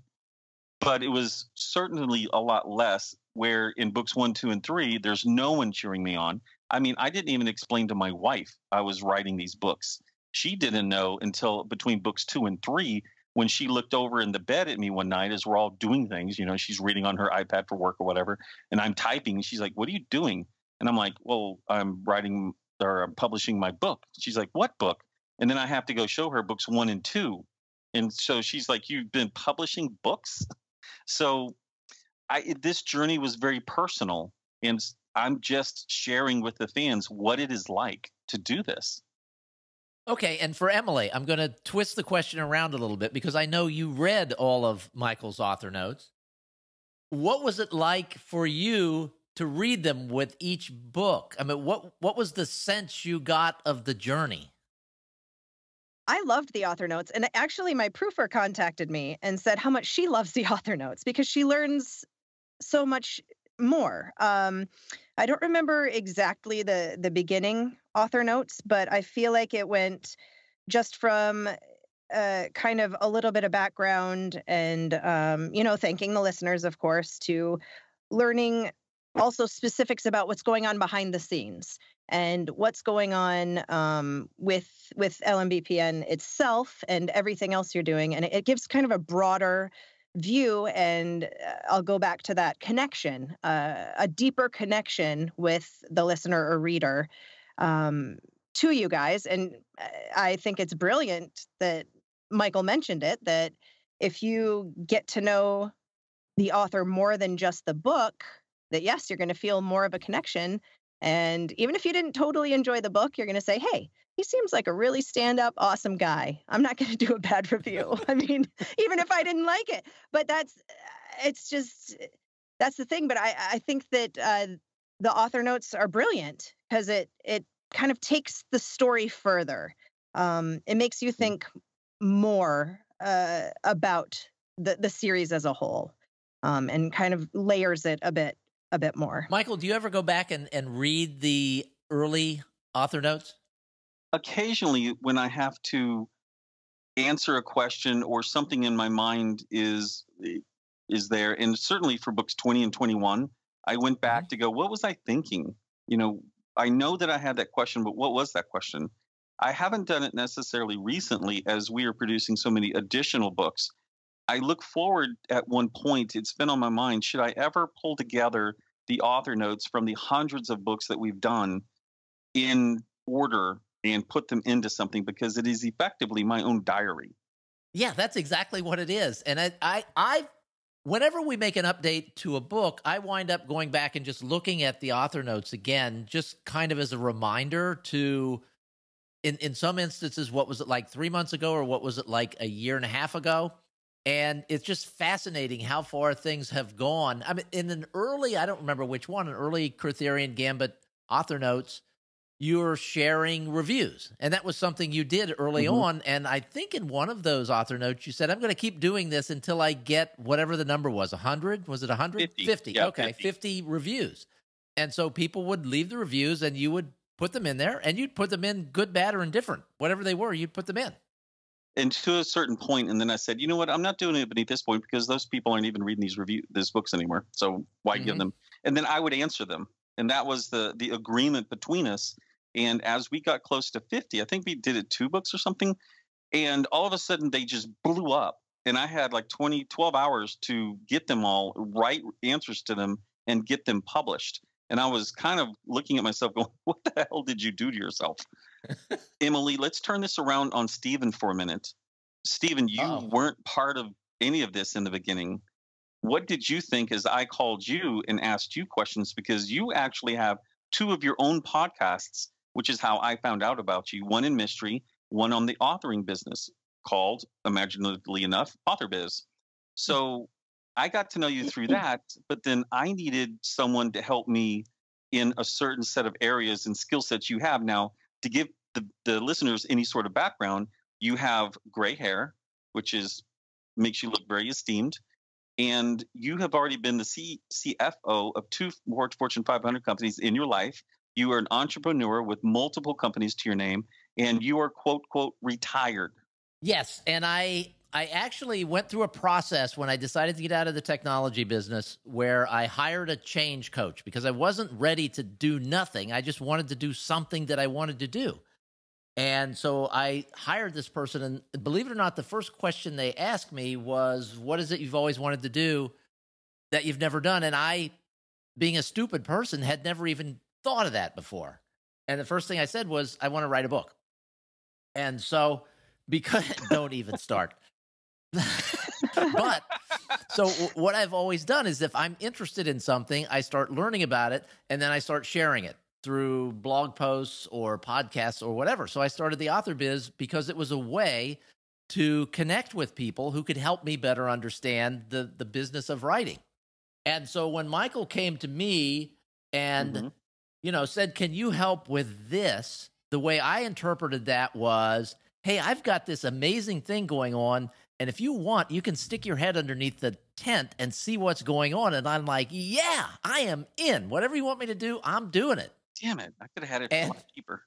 But it was certainly a lot less, where in books one, two, and three, there's no one cheering me on. I mean, I didn't even explain to my wife I was writing these books. She didn't know until between books two and three, when she looked over in the bed at me one night as we're all doing things. You know, she's reading on her iPad for work or whatever, and I'm typing. She's like, what are you doing? And I'm like, well, I'm writing or I'm publishing my book. She's like, what book? And then I have to go show her books one and two. And so she's like, you've been publishing books? So I, this journey was very personal. And I'm just sharing with the fans what it is like to do this. Okay. And for Emily, I'm going to twist the question around a little bit, because I know you read all of Michael's author notes. What was it like for you to read them with each book? I mean, what, what was the sense you got of the journey? I loved the author notes, and actually my proofer contacted me and said how much she loves the author notes because she learns so much more. Um, I don't remember exactly the, the beginning author notes, but I feel like it went just from uh, kind of a little bit of background and, um, you know, thanking the listeners, of course, to learning also specifics about what's going on behind the scenes and what's going on um, with with L M B P N itself and everything else you're doing. And it, it gives kind of a broader view, and I'll go back to that connection, uh, a deeper connection with the listener or reader um, to you guys. And I think it's brilliant that Michael mentioned it, that if you get to know the author more than just the book, that yes, you're going to feel more of a connection. And even if you didn't totally enjoy the book, you're going to say, hey, he seems like a really stand-up, awesome guy. I'm not going to do a bad review. I mean, even if I didn't like it. But that's, it's just, that's the thing. But I, I think that uh, the author notes are brilliant because it, it kind of takes the story further. Um, it makes you think more uh, about the, the series as a whole um, and kind of layers it a bit. a bit more. Michael, do you ever go back and, and read the early author notes? Occasionally, when I have to answer a question or something in my mind is is there, and certainly for books twenty and twenty-one, I went back mm-hmm. to go, what was I thinking? You know, I know that I had that question, but what was that question? I haven't done it necessarily recently as we are producing so many additional books. I look forward at one point, it's been on my mind, should I ever pull together the author notes from the hundreds of books that we've done in order and put them into something, because it is effectively my own diary. Yeah, that's exactly what it is. And I, I, I, whenever we make an update to a book, I wind up going back and just looking at the author notes again, just kind of as a reminder to, in, in some instances, what was it like three months ago, or what was it like a year and a half ago? And it's just fascinating how far things have gone. I mean, in an early, I don't remember which one, an early Kurtherian Gambit author notes, you're sharing reviews. And that was something you did early mm-hmm. on. And I think in one of those author notes, you said, I'm going to keep doing this until I get whatever the number was, one hundred? Was it one hundred? fifty. fifty. Yeah, okay, fifty. fifty reviews. And so people would leave the reviews, and you would put them in there, and you'd put them in good, bad, or indifferent. Whatever they were, you'd put them in. And to a certain point, and then I said, you know what, I'm not doing it beneath this point, because those people aren't even reading these review these books anymore. So why mm-hmm. give them? And then I would answer them. And that was the the agreement between us. And as we got close to fifty, I think we did it two books or something. And all of a sudden they just blew up. And I had like twenty, twelve hours to get them all, write answers to them, and get them published. And I was kind of looking at myself going, what the hell did you do to yourself? Emily, let's turn this around on Stephen for a minute. Stephen, you oh. weren't part of any of this in the beginning. What did you think as I called you and asked you questions? Because you actually have two of your own podcasts, which is how I found out about you. One in mystery, one on the authoring business called, imaginatively enough, Author Biz. So I got to know you through that, but then I needed someone to help me in a certain set of areas and skill sets you have now. To give the, the listeners any sort of background, you have gray hair, which is makes you look very esteemed. And you have already been the C, CFO of two Fortune five hundred companies in your life. You are an entrepreneur with multiple companies to your name, and you are, quote, quote, retired. Yes, and I I actually went through a process when I decided to get out of the technology business where I hired a change coach, because I wasn't ready to do nothing. I just wanted to do something that I wanted to do. And so I hired this person, and believe it or not, the first question they asked me was, what is it you've always wanted to do that you've never done? And I, being a stupid person, had never even thought of that before. And the first thing I said was, I want to write a book. And so, because, don't even start. But so what I've always done is if I'm interested in something, I start learning about it, and then I start sharing it through blog posts or podcasts or whatever. So I started the Author Biz because it was a way to connect with people who could help me better understand the, the business of writing. And so when Michael came to me and, mm-hmm. you know, said, can you help with this? The way I interpreted that was, hey, I've got this amazing thing going on, and if you want, you can stick your head underneath the tent and see what's going on. And I'm like, yeah, I am in. Whatever you want me to do, I'm doing it. Damn it. I could have had it and- a lot cheaper.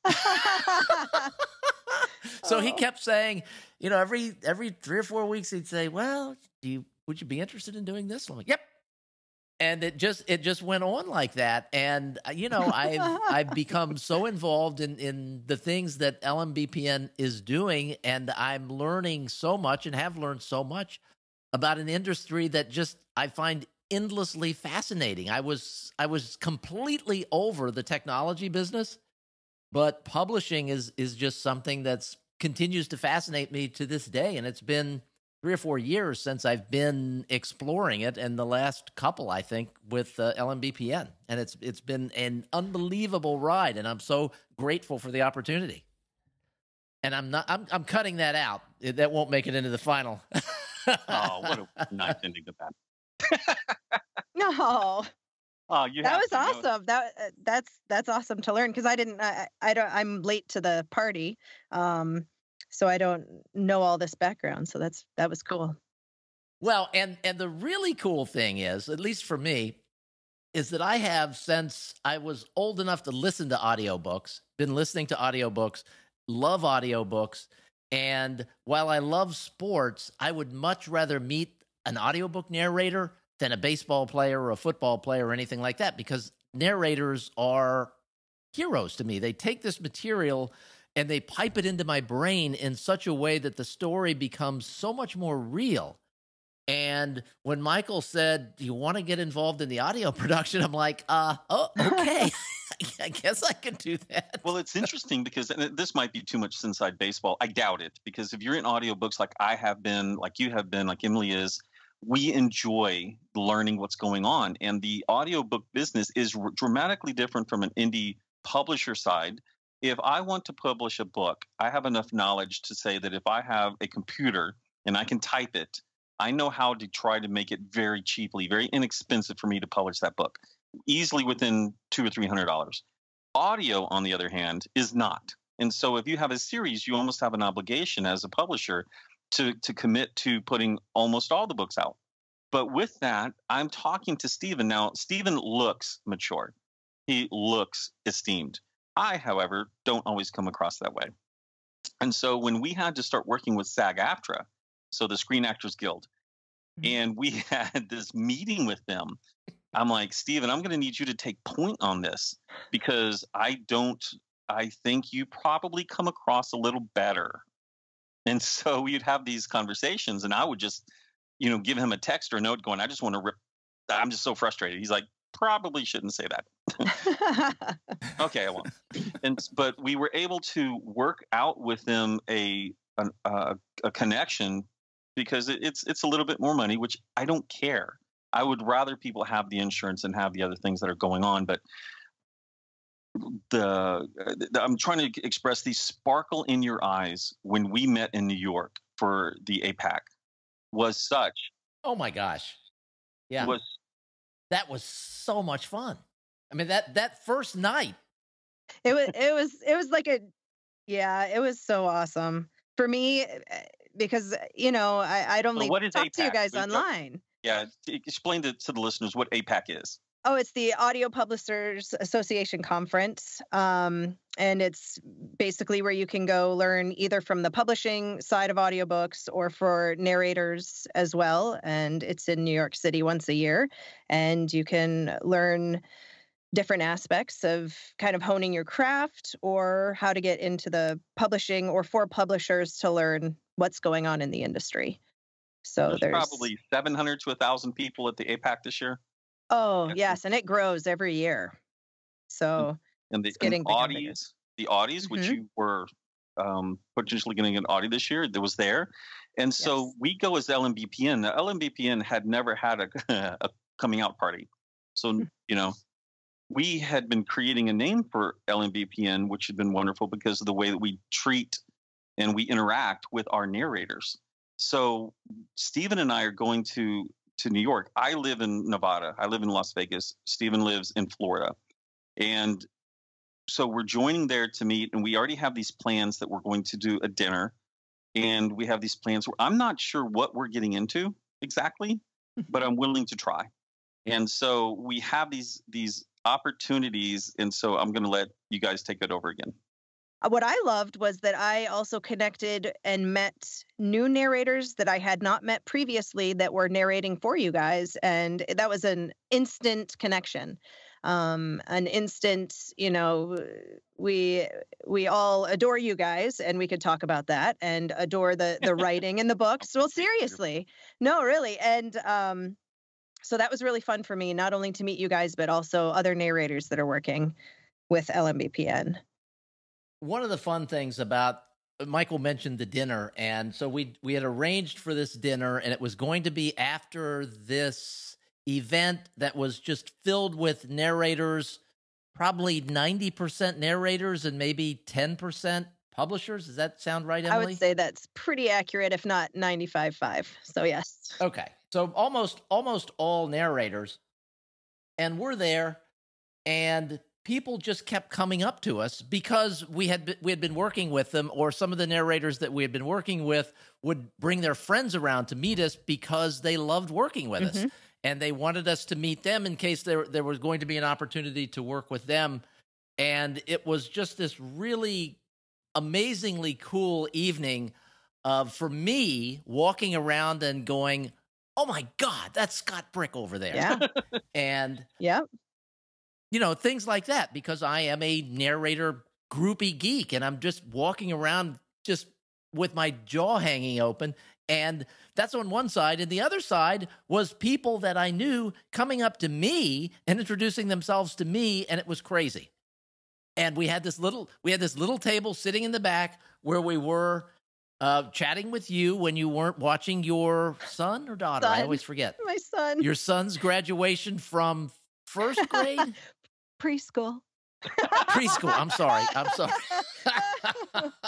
So oh. he kept saying, you know, every every three or four weeks, he'd say, well, do you, would you be interested in doing this? I'm like, yep. And it just it just went on like that. And, you know, I've, I've become so involved in, in the things that L M B P N is doing, and I'm learning so much and have learned so much about an industry that just I find endlessly fascinating. I was, I was completely over the technology business, but publishing is, is just something that's continues to fascinate me to this day, and it's been three or four years since I've been exploring it, and the last couple, I think, with uh, L M B P N. And it's it's been an unbelievable ride, and I'm so grateful for the opportunity. And I'm not I'm I'm cutting that out. It, that won't make it into the final. Oh, what a nice ending to that. No. Oh, you that was awesome. Know. That uh, that's that's awesome to learn, because I didn't I, I don't I'm late to the party. Um So I don't know all this background. So that's that was cool. Well, and and the really cool thing is, at least for me, is that I have, since I was old enough to listen to audiobooks, been listening to audiobooks, love audiobooks. And while I love sports, I would much rather meet an audiobook narrator than a baseball player or a football player or anything like that, because narrators are heroes to me. They take this material and they pipe it into my brain in such a way that the story becomes so much more real. And when Michael said, do you want to get involved in the audio production? I'm like, uh, oh, okay. I guess I can do that. Well, it's interesting because, and this might be too much inside baseball. I doubt it, because if you're in audiobooks like I have been, like you have been, like Emily is, we enjoy learning what's going on. And the audiobook business is r- dramatically different from an indie publisher side. If I want to publish a book, I have enough knowledge to say that if I have a computer and I can type it, I know how to try to make it very cheaply, very inexpensive for me to publish that book, easily within two or three hundred dollars. Audio, on the other hand, is not. And so if you have a series, you almost have an obligation as a publisher to to commit to putting almost all the books out. But with that, I'm talking to Stephen. Now, Stephen looks mature. He looks esteemed. I, however, don't always come across that way. And so when we had to start working with SAG-AFTRA, so the Screen Actors Guild, and we had this meeting with them, I'm like, Stephen, I'm going to need you to take point on this, because I don't, I think you probably come across a little better. And so we'd have these conversations, and I would just, you know, give him a text or a note going, I just want to rip, I'm just so frustrated. He's like, probably shouldn't say that. Okay, I won't. And, but we were able to work out with them a, an, uh, a connection, because it, it's, it's a little bit more money, which I don't care. I would rather people have the insurance and have the other things that are going on. But the, the I'm trying to express the sparkle in your eyes when we met in New York for the A PAC was such. Oh, my gosh. Yeah. Was, that was so much fun. I mean, that that first night. It was it was it was like a yeah, it was so awesome for me, because, you know, I, I'd only well, talk A PAC? To you guys We've online. Got- Yeah, explain to, to the listeners what A PAC is. Oh, it's the Audio Publishers Association Conference. Um, and it's basically where you can go learn either from the publishing side of audiobooks or for narrators as well. And it's in New York City once a year. And you can learn different aspects of kind of honing your craft, or how to get into the publishing, or for publishers to learn what's going on in the industry. So there's, there's probably seven hundred to one thousand people at the A PAC this year. Oh, yeah. Yes. And it grows every year. So and the, it's getting and the Audies, the Audies, mm-hmm. which you were um, potentially getting an Audie this year, that was there. And so yes. we go as L M B P N. Now, L M B P N had never had a, a coming out party. So, mm-hmm. you know, we had been creating a name for L M B P N, which had been wonderful because of the way that we treat and we interact with our narrators. So Stephen and I are going to, to New York. I live in Nevada. I live in Las Vegas. Stephen lives in Florida. And so we're joining there to meet, and we already have these plans that we're going to do a dinner. And we have these plans where I'm not sure what we're getting into exactly, but I'm willing to try. And so we have these, these opportunities. And so I'm going to let you guys take it over again. What I loved was that I also connected and met new narrators that I had not met previously that were narrating for you guys. And that was an instant connection, um, an instant, you know, we we all adore you guys, and we could talk about that, and adore the, the writing and the books. Well, seriously. No, really. And um, so that was really fun for me, not only to meet you guys, but also other narrators that are working with L M B P N. One of the fun things about Michael mentioned the dinner, and so we we had arranged for this dinner, and it was going to be after this event that was just filled with narrators, probably ninety percent narrators and maybe ten percent publishers. Does that sound right, Emily? I would say that's pretty accurate, if not ninety-five point five. So yes. Okay. So almost almost all narrators, and we're there, and people just kept coming up to us because we had be, we had been working with them, or some of the narrators that we had been working with would bring their friends around to meet us because they loved working with mm-hmm. us, and they wanted us to meet them in case there there was going to be an opportunity to work with them. And it was just this really amazingly cool evening of, for me, walking around and going, "Oh my God, that's Scott Brick over there!" Yeah, and yeah. You know, things like that, because I am a narrator groupie geek, and I'm just walking around just with my jaw hanging open. And that's on one side. And the other side was people that I knew coming up to me and introducing themselves to me, and it was crazy. And we had this little, we had this little table sitting in the back where we were uh, chatting with you when you weren't watching your son or daughter. Son. I always forget. My son. Your son's graduation from first grade? Preschool. Preschool. I'm sorry. I'm sorry.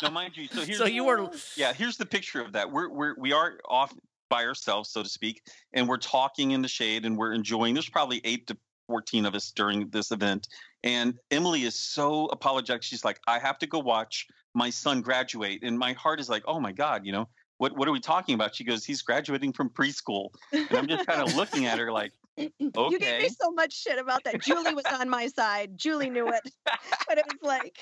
No, mind you. So, here's, so you were. Yeah, here's the picture of that. We're we're we are off by ourselves, so to speak, and we're talking in the shade, and we're enjoying. There's probably eight to fourteen of us during this event, and Emily is so apologetic. She's like, "I have to go watch my son graduate," and my heart is like, "Oh my God," you know, what what are we talking about? She goes, "He's graduating from preschool," and I'm just kind of looking at her like. Okay. You gave me so much shit about that. Julie was on my side. Julie knew it. But it was like,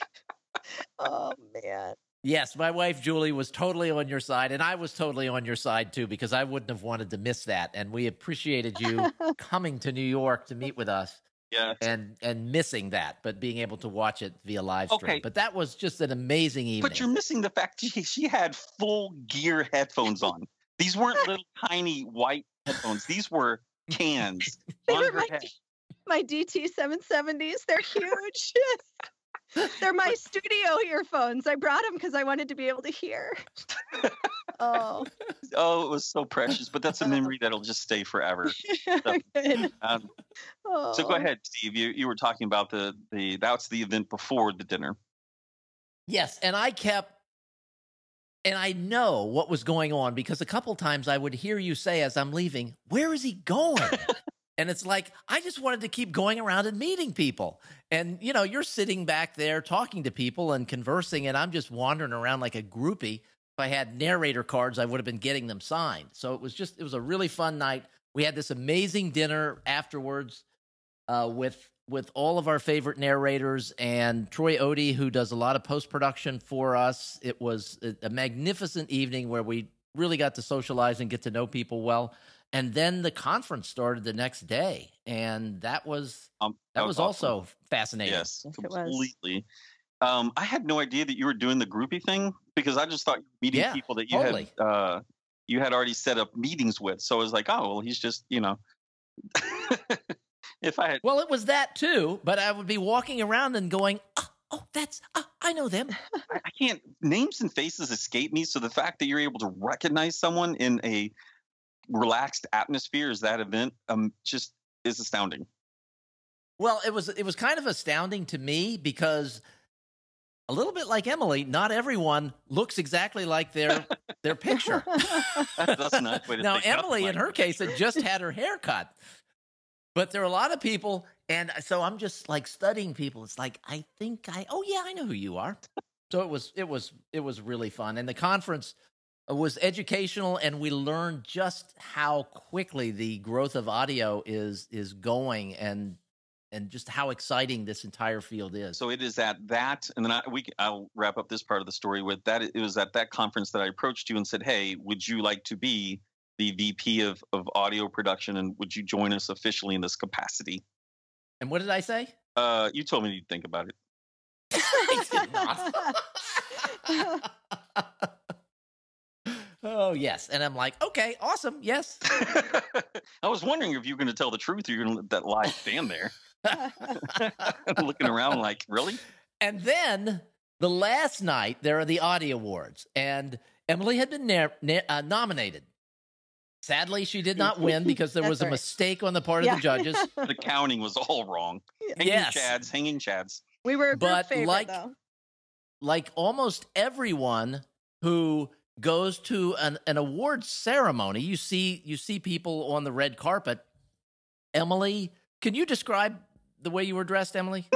oh, man. Yes, my wife, Julie, was totally on your side. And I was totally on your side, too, because I wouldn't have wanted to miss that. And we appreciated you coming to New York to meet with us. Yes. And and missing that, but being able to watch it via live stream. Okay. But that was just an amazing evening. But you're missing the fact she, she had full gear headphones on. These weren't little tiny white headphones. These were... cans. They were my, my D T seven seventies. They're huge. They're my studio earphones. I brought them because I wanted to be able to hear. Oh. Oh, it was so precious. But that's a memory that'll just stay forever. So, um, oh. so go ahead, Steve. You you were talking about the the that's the event before the dinner. Yes, and I kept. And I know what was going on because a couple times I would hear you say as I'm leaving, where is he going? And it's like, I just wanted to keep going around and meeting people. And, you know, you're sitting back there talking to people and conversing, and I'm just wandering around like a groupie. If I had narrator cards, I would have been getting them signed. So it was just, it was a really fun night. We had this amazing dinner afterwards uh, with with all of our favorite narrators and Troy Odie, who does a lot of post-production for us. It was a magnificent evening where we really got to socialize and get to know people well. And then the conference started the next day. And that was, um, that, that was, was also awesome. Fascinating. Yes, yes, completely. Um, I had no idea that you were doing the groupie thing because I just thought you were meeting yeah, people that you totally. had, uh, you had already set up meetings with. So I was like, oh, well, he's just, you know, If I had well, it was that too, but I would be walking around and going, oh, oh that's, oh, I know them. I can't, names and faces escape me. So the fact that you're able to recognize someone in a relaxed atmosphere as that event um, just is astounding. Well, it was, it was kind of astounding to me because a little bit like Emily, not everyone looks exactly like their their picture. That's, that's a nice way to now, Emily, in her case, had just had her hair cut. But there are a lot of people, and so I'm just like studying people. It's like, I think I, oh yeah, I know who you are. So it was, it was, it was really fun. And the conference was educational, and we learned just how quickly the growth of audio is, is going, and, and just how exciting this entire field is. So it is at that, and then I, we, I'll wrap up this part of the story with that. It was at that conference that I approached you and said, hey, would you like to be the V P of, of audio production, and would you join us officially in this capacity? And what did I say? Uh, you told me you'd think about it. I did not. Oh, yes. And I'm like, okay, awesome, yes. I was wondering if you were going to tell the truth or you're going to let that lie stand there. I'm looking around like, really? And then the last night, there are the Audie Awards, and Emily had been na na uh, nominated. Sadly, she did not win because there was a right. mistake on the part yeah. of the judges. The counting was all wrong. Hanging yes. chads, hanging chads. We were a group but favorite, like, though. Like almost everyone who goes to an, an awards ceremony, you see, you see people on the red carpet. Emily, can you describe the way you were dressed, Emily?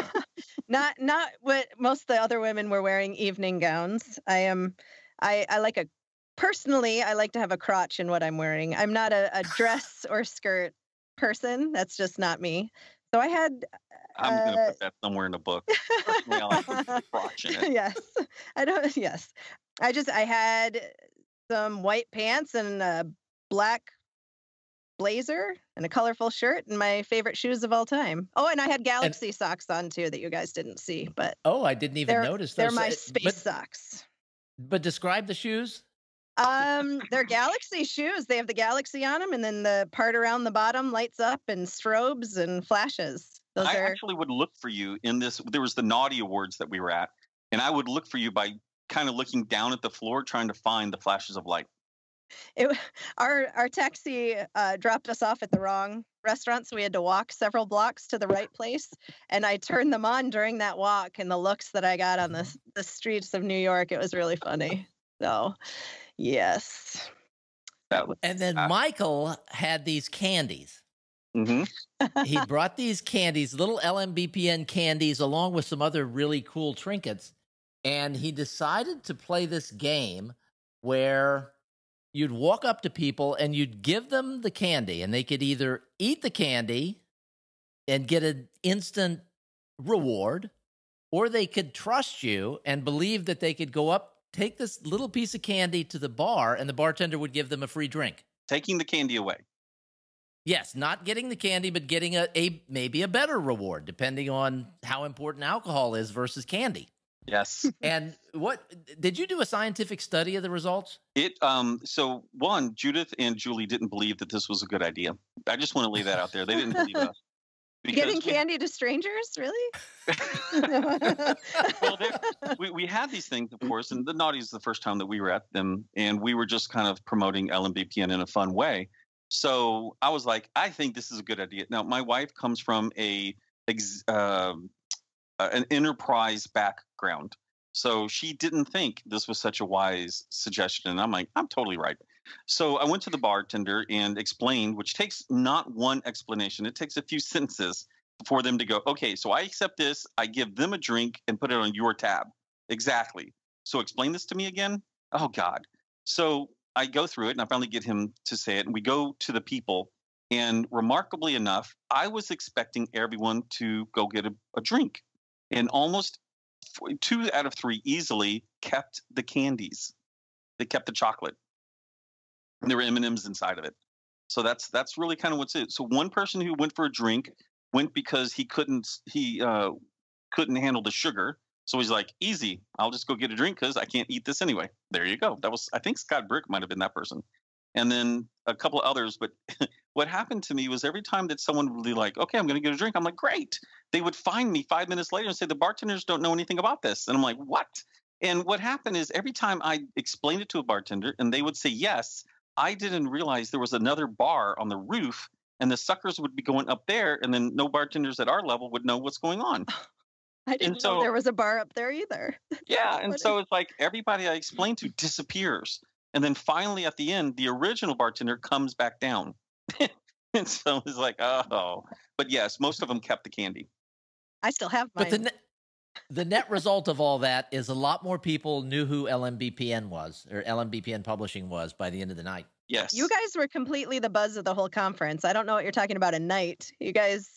not not what most of the other women were wearing, evening gowns. I am, I, I like a Personally, I like to have a crotch in what I'm wearing. I'm not a, a dress or skirt person. That's just not me. So I had... I'm uh, going to put that somewhere in the book. Personally, I like to put a crotch in it. Yes. I don't... Yes. I just... I had some white pants and a black blazer and a colorful shirt and my favorite shoes of all time. Oh, and I had Galaxy and, socks on, too, that you guys didn't see. But Oh, I didn't even notice those. They're my space but, socks. But describe the shoes. Um, they're galaxy shoes. They have the galaxy on them, and then the part around the bottom lights up and strobes and flashes. Those I are... actually would look for you in this. There was the Naughty Awards that we were at, and I would look for you by kind of looking down at the floor, trying to find the flashes of light. It, our our taxi uh, dropped us off at the wrong restaurant, so we had to walk several blocks to the right place. And I turned them on during that walk, and the looks that I got on the the streets of New York, it was really funny. So, yes. Was, and then uh, Michael had these candies. Mm-hmm. He brought these candies, little L M B P N candies, along with some other really cool trinkets. And he decided to play this game where you'd walk up to people and you'd give them the candy, and they could either eat the candy and get an instant reward, or they could trust you and believe that they could go up, take this little piece of candy to the bar, and the bartender would give them a free drink. Taking the candy away. Yes, not getting the candy, but getting a, a maybe a better reward, depending on how important alcohol is versus candy. Yes. And what did you do a scientific study of the results? It um so one, Judith and Julie didn't believe that this was a good idea. I just want to lay that out there. They didn't believe us. Giving candy we, to strangers, really? Well, we we had these things, of course, and the Naughty is the first time that we were at them, and we were just kind of promoting L M B P N in a fun way. So I was like, I think this is a good idea. Now, my wife comes from a ex, uh, Uh, an enterprise background. So she didn't think this was such a wise suggestion. And I'm like, I'm totally right. So I went to the bartender and explained, which takes not one explanation. It takes a few sentences for them to go, okay, so I accept this. I give them a drink and put it on your tab. Exactly. So explain this to me again. Oh, God. So I go through it and I finally get him to say it. And we go to the people. And remarkably enough, I was expecting everyone to go get a, a drink. And almost two out of three easily kept the candies. They kept the chocolate. And there were M and M's inside of it. So that's that's really kind of what's it. So one person who went for a drink went because he couldn't he uh, couldn't handle the sugar. So he's like, easy, I'll just go get a drink because I can't eat this anyway. There you go. That was, I think Scott Brick might have been that person. And then a couple of others. But what happened to me was every time that someone would be like, okay, I'm going to get a drink, I'm like, great. They would find me five minutes later and say, the bartenders don't know anything about this. And I'm like, what? And what happened is every time I explained it to a bartender and they would say, yes, I didn't realize there was another bar on the roof and the suckers would be going up there. And then no bartenders at our level would know what's going on. I didn't so, know there was a bar up there either. Yeah. And so it's like everybody I explained to disappears. And then finally at the end, the original bartender comes back down. And so it's like, oh. But yes, most of them kept the candy. I still have mine. But the, ne the net result of all that is a lot more people knew who L M B P N was, or L M B P N Publishing was, by the end of the night. Yes. You guys were completely the buzz of the whole conference. I don't know what you're talking about at night. You guys,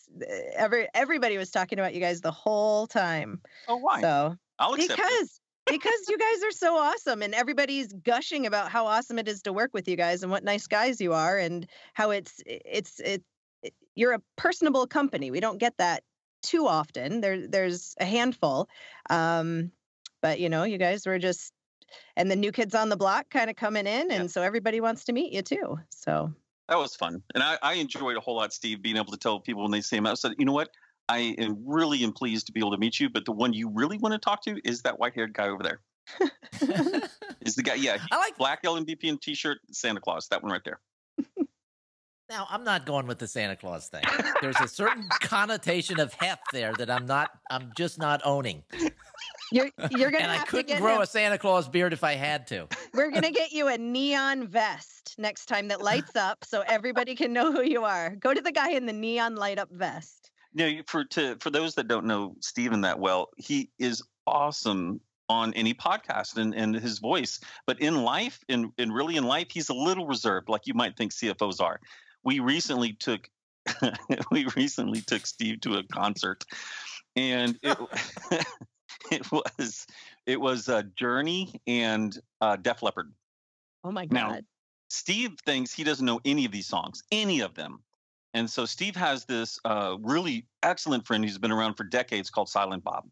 every, everybody was talking about you guys the whole time. Oh, why? So, I'll accept because. It. Because you guys are so awesome, and everybody's gushing about how awesome it is to work with you guys and what nice guys you are and how it's it's it, it you're a personable company. We don't get that too often. There there's a handful. Um but you know, you guys were just and the new kids on the block kind of coming in, and yeah. So everybody wants to meet you too. So that was fun. And I, I enjoyed a whole lot, Steve, being able to tell people when they see him out, so you know what? I am really am pleased to be able to meet you, but the one you really want to talk to is that white-haired guy over there. Is the guy? Yeah, I like black L M B P N T-shirt, Santa Claus. That one right there. Now I'm not going with the Santa Claus thing. There's a certain connotation of heft there that I'm not. I'm just not owning. You're you're gonna. And have I couldn't to get grow him. a Santa Claus beard if I had to. We're gonna get you a neon vest next time that lights up, so everybody can know who you are. Go to the guy in the neon light-up vest. No, for to for those that don't know Stephen that well, he is awesome on any podcast and, and his voice. But in life, in, in really in life, he's a little reserved, like you might think C F Os are. We recently took we recently took Steve to a concert, and it it was it was uh, Journey and uh, Def Leppard. Oh my God! Now, Steve thinks he doesn't know any of these songs, any of them. And so Steve has this uh, really excellent friend who's been around for decades called Silent Bob.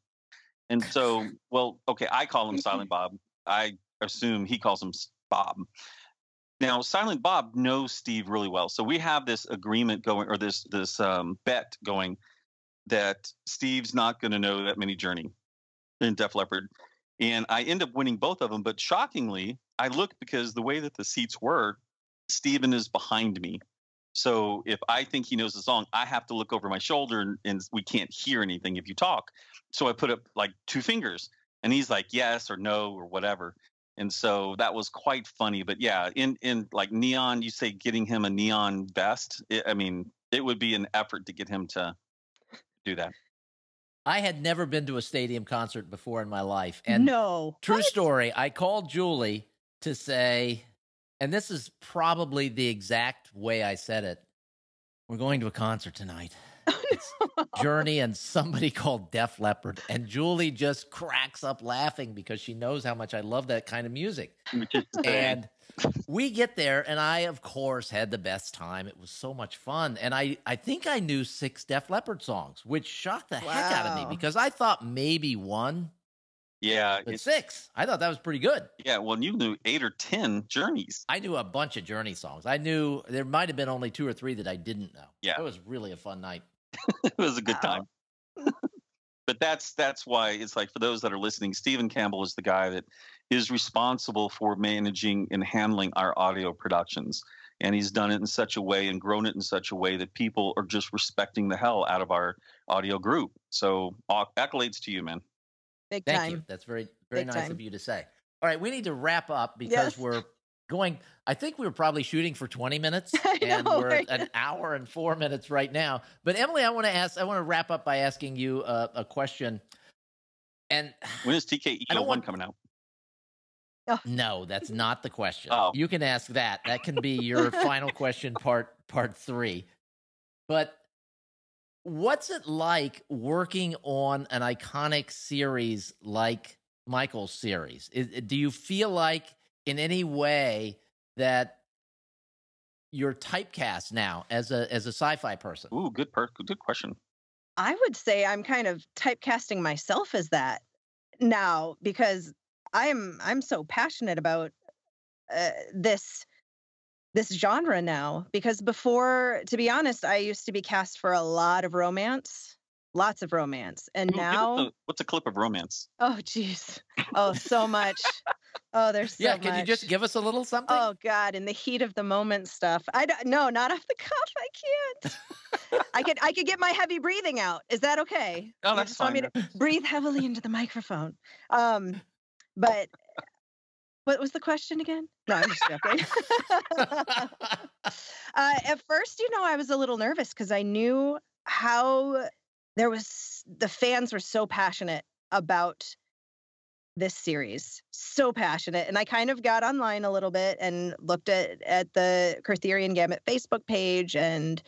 And so, well, okay, I call him Silent Bob. I assume he calls him Bob. Now, Silent Bob knows Steve really well. So we have this agreement going, or this this um, bet going, that Steve's not going to know that many Journey and Def Leppard. And I end up winning both of them. But shockingly, I look, because the way that the seats were, Steven is behind me. So if I think he knows the song, I have to look over my shoulder, and, and we can't hear anything if you talk. So I put up like two fingers, and he's like, yes or no or whatever. And so that was quite funny. But yeah, in, in like neon, you say getting him a neon vest. It, I mean, it would be an effort to get him to do that. I had never been to a stadium concert before in my life. And no. True what? Story, I called Julie to say, and this is probably the exact way I said it, we're going to a concert tonight. It's Journey and somebody called Def Leppard. And Julie just cracks up laughing because she knows how much I love that kind of music. And we get there, and I, of course, had the best time. It was so much fun. And I, I think I knew six Def Leppard songs, which shocked the wow. heck out of me because I thought maybe one. Yeah. But six. I thought that was pretty good. Yeah. Well, you knew eight or ten Journeys. I knew a bunch of Journey songs. I knew there might have been only two or three that I didn't know. Yeah. It was really a fun night. It was a good wow. time. But that's that's why it's like, for those that are listening, Stephen Campbell is the guy that is responsible for managing and handling our audio productions. And he's done it in such a way and grown it in such a way that people are just respecting the hell out of our audio group. So accolades to you, man. Big Thank time. You. That's very, very Big nice time. Of you to say. All right, we need to wrap up because yes. we're going. I think we were probably shooting for twenty minutes, and know, we're right? an hour and four minutes right now. But Emily, I want to ask. I want to wrap up by asking you a, a question. And when is T K E O one coming out? No, that's not the question. Oh. You can ask that. That can be your final question, part part three. But what's it like working on an iconic series like Michael's series? Is, do you feel like in any way that you're typecast now as a as a sci-fi person? Ooh, good per good question. I would say I'm kind of typecasting myself as that now because I'm I'm so passionate about uh, this. This genre now, because before, to be honest, I used to be cast for a lot of romance, lots of romance. And Ooh, now the, what's a clip of romance? Oh, geez. Oh, so much. Oh, there's so yeah, much. Yeah, can you just give us a little something? Oh, God, in the heat of the moment stuff. I don't, no, not off the cuff. I can't. I could I could get my heavy breathing out. Is that okay? Oh, you that's just fine. Want me to breathe heavily into the microphone. Um, but... What was the question again? No, I'm just joking. uh, at first, you know, I was a little nervous because I knew how there was, the fans were so passionate about this series, so passionate. And I kind of got online a little bit and looked at, at the Kurtherian Gambit Facebook page, and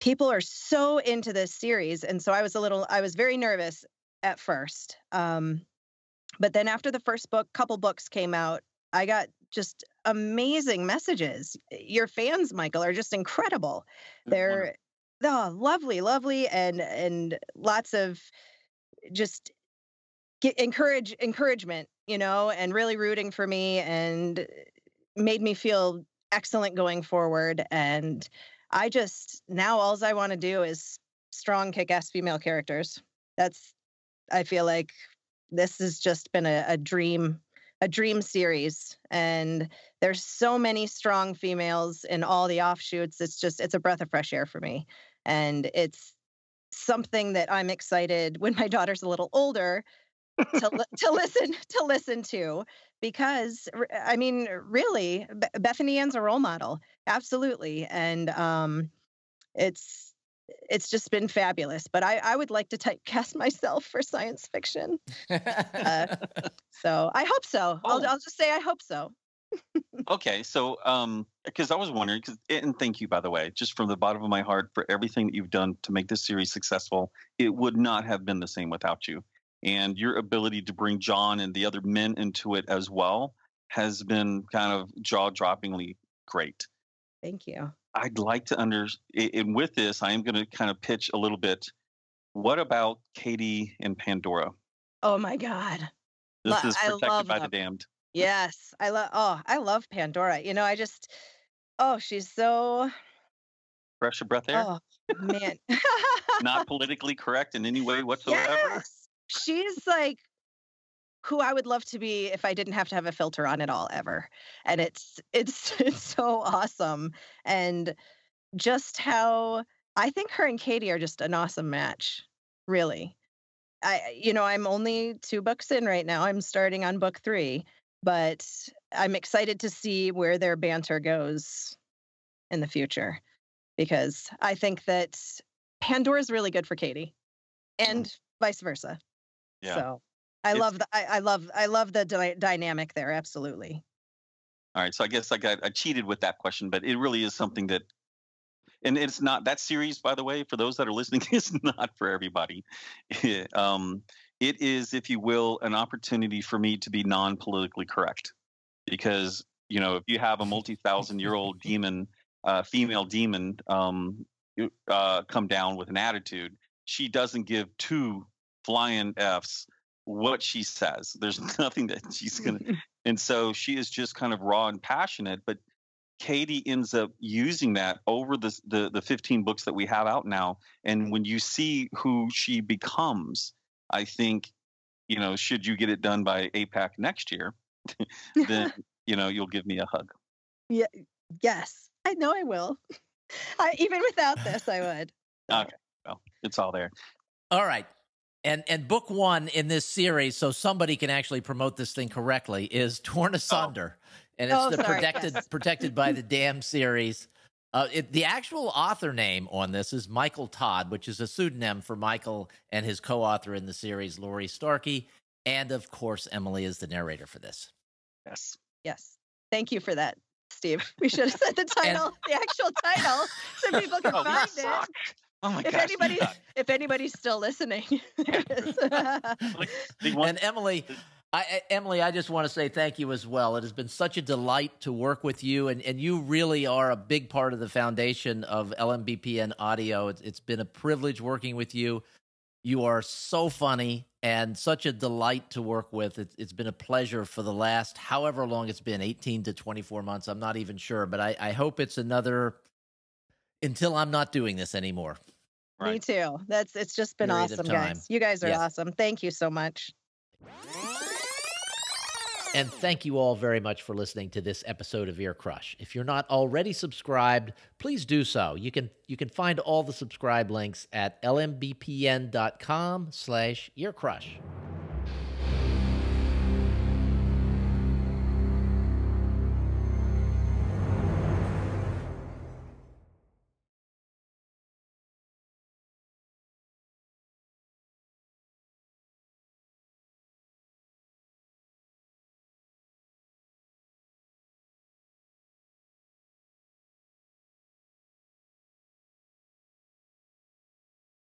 people are so into this series. And so I was a little, I was very nervous at first. Um, But then after the first book, couple books came out, I got just amazing messages. Your fans, Michael, are just incredible. They're oh, lovely, lovely, and and lots of just get, encourage encouragement, you know, and really rooting for me and made me feel excellent going forward. And I just, now all I want to do is strong, kick-ass female characters. That's, I feel like... This has just been a, a dream, a dream series. And there's so many strong females in all the offshoots. It's just, it's a breath of fresh air for me. And it's something that I'm excited when my daughter's a little older to, li to listen, to listen to, because I mean, really, Be Bethany Ann's a role model. Absolutely. And um, it's, It's just been fabulous, but I, I would like to typecast myself for science fiction. Uh, so I hope so. Oh. I'll, I'll just say I hope so. Okay, so um, because I was wondering, cause, and thank you, by the way, just from the bottom of my heart for everything that you've done to make this series successful. It would not have been the same without you. And your ability to bring John and the other men into it as well has been kind of jaw-droppingly great. Thank you. I'd like to understand, and with this, I am going to kind of pitch a little bit. What about Katie and Pandora? Oh, my God. This L is Protected by them. the Damned. Yes. I love, oh, I love Pandora. You know, I just, oh, she's so. Fresh of breath air? Oh, man. Not politically correct in any way whatsoever. Yes. She's like who I would love to be if I didn't have to have a filter on at all ever. And it's, it's, it's so awesome. And just how I think her and Katie are just an awesome match. Really. I, you know, I'm only two books in right now. I'm starting on book three, but I'm excited to see where their banter goes in the future, because I think that Pandora is really good for Katie and mm. vice versa. Yeah. So I it's, love the, I, I love, I love the dy- dynamic there. Absolutely. All right. So I guess like I, I cheated with that question, but it really is something that, and it's not that series, by the way, for those that are listening, is not for everybody. um, it is, if you will, an opportunity for me to be non-politically correct, because, you know, if you have a multi-thousand year old demon, Uh, female demon um, uh, come down with an attitude, she doesn't give two flying F's what she says. There's nothing that she's going to. And so she is just kind of raw and passionate. But Katie ends up using that over the, the, the fifteen books that we have out now. And when you see who she becomes, I think, you know, should you get it done by A PAC next year, then, you know, you'll give me a hug. Yeah. Yes. I know I will. I, even without this, I would. Okay. Well, it's all there. All right. And and book one in this series, so somebody can actually promote this thing correctly, is Torn Asunder. Oh. And it's oh, the sorry, protected, yes. Protected by the Damned series. Uh, it, the actual author name on this is Michael Todd, which is a pseudonym for Michael and his co-author in the series, Lori Starkey. And, of course, Emily is the narrator for this. Yes. Yes. Thank you for that, Steve. We should have said the title, and, the actual title, so people can oh, find it. Oh my if gosh, anybody, if anybody's still listening. And Emily, I, Emily, I just want to say thank you as well. It has been such a delight to work with you, and, and you really are a big part of the foundation of L M B P N Audio. It's, it's been a privilege working with you. You are so funny and such a delight to work with. It, it's been a pleasure for the last however long it's been, eighteen to twenty-four months. I'm not even sure, but I, I hope it's another until I'm not doing this anymore. Right. Me too. That's It's just been Period awesome, guys. You guys are yeah. awesome. Thank you so much. And thank you all very much for listening to this episode of Ear Crush. If you're not already subscribed, please do so. You can you can find all the subscribe links at l m b p n dot com slash ear crush.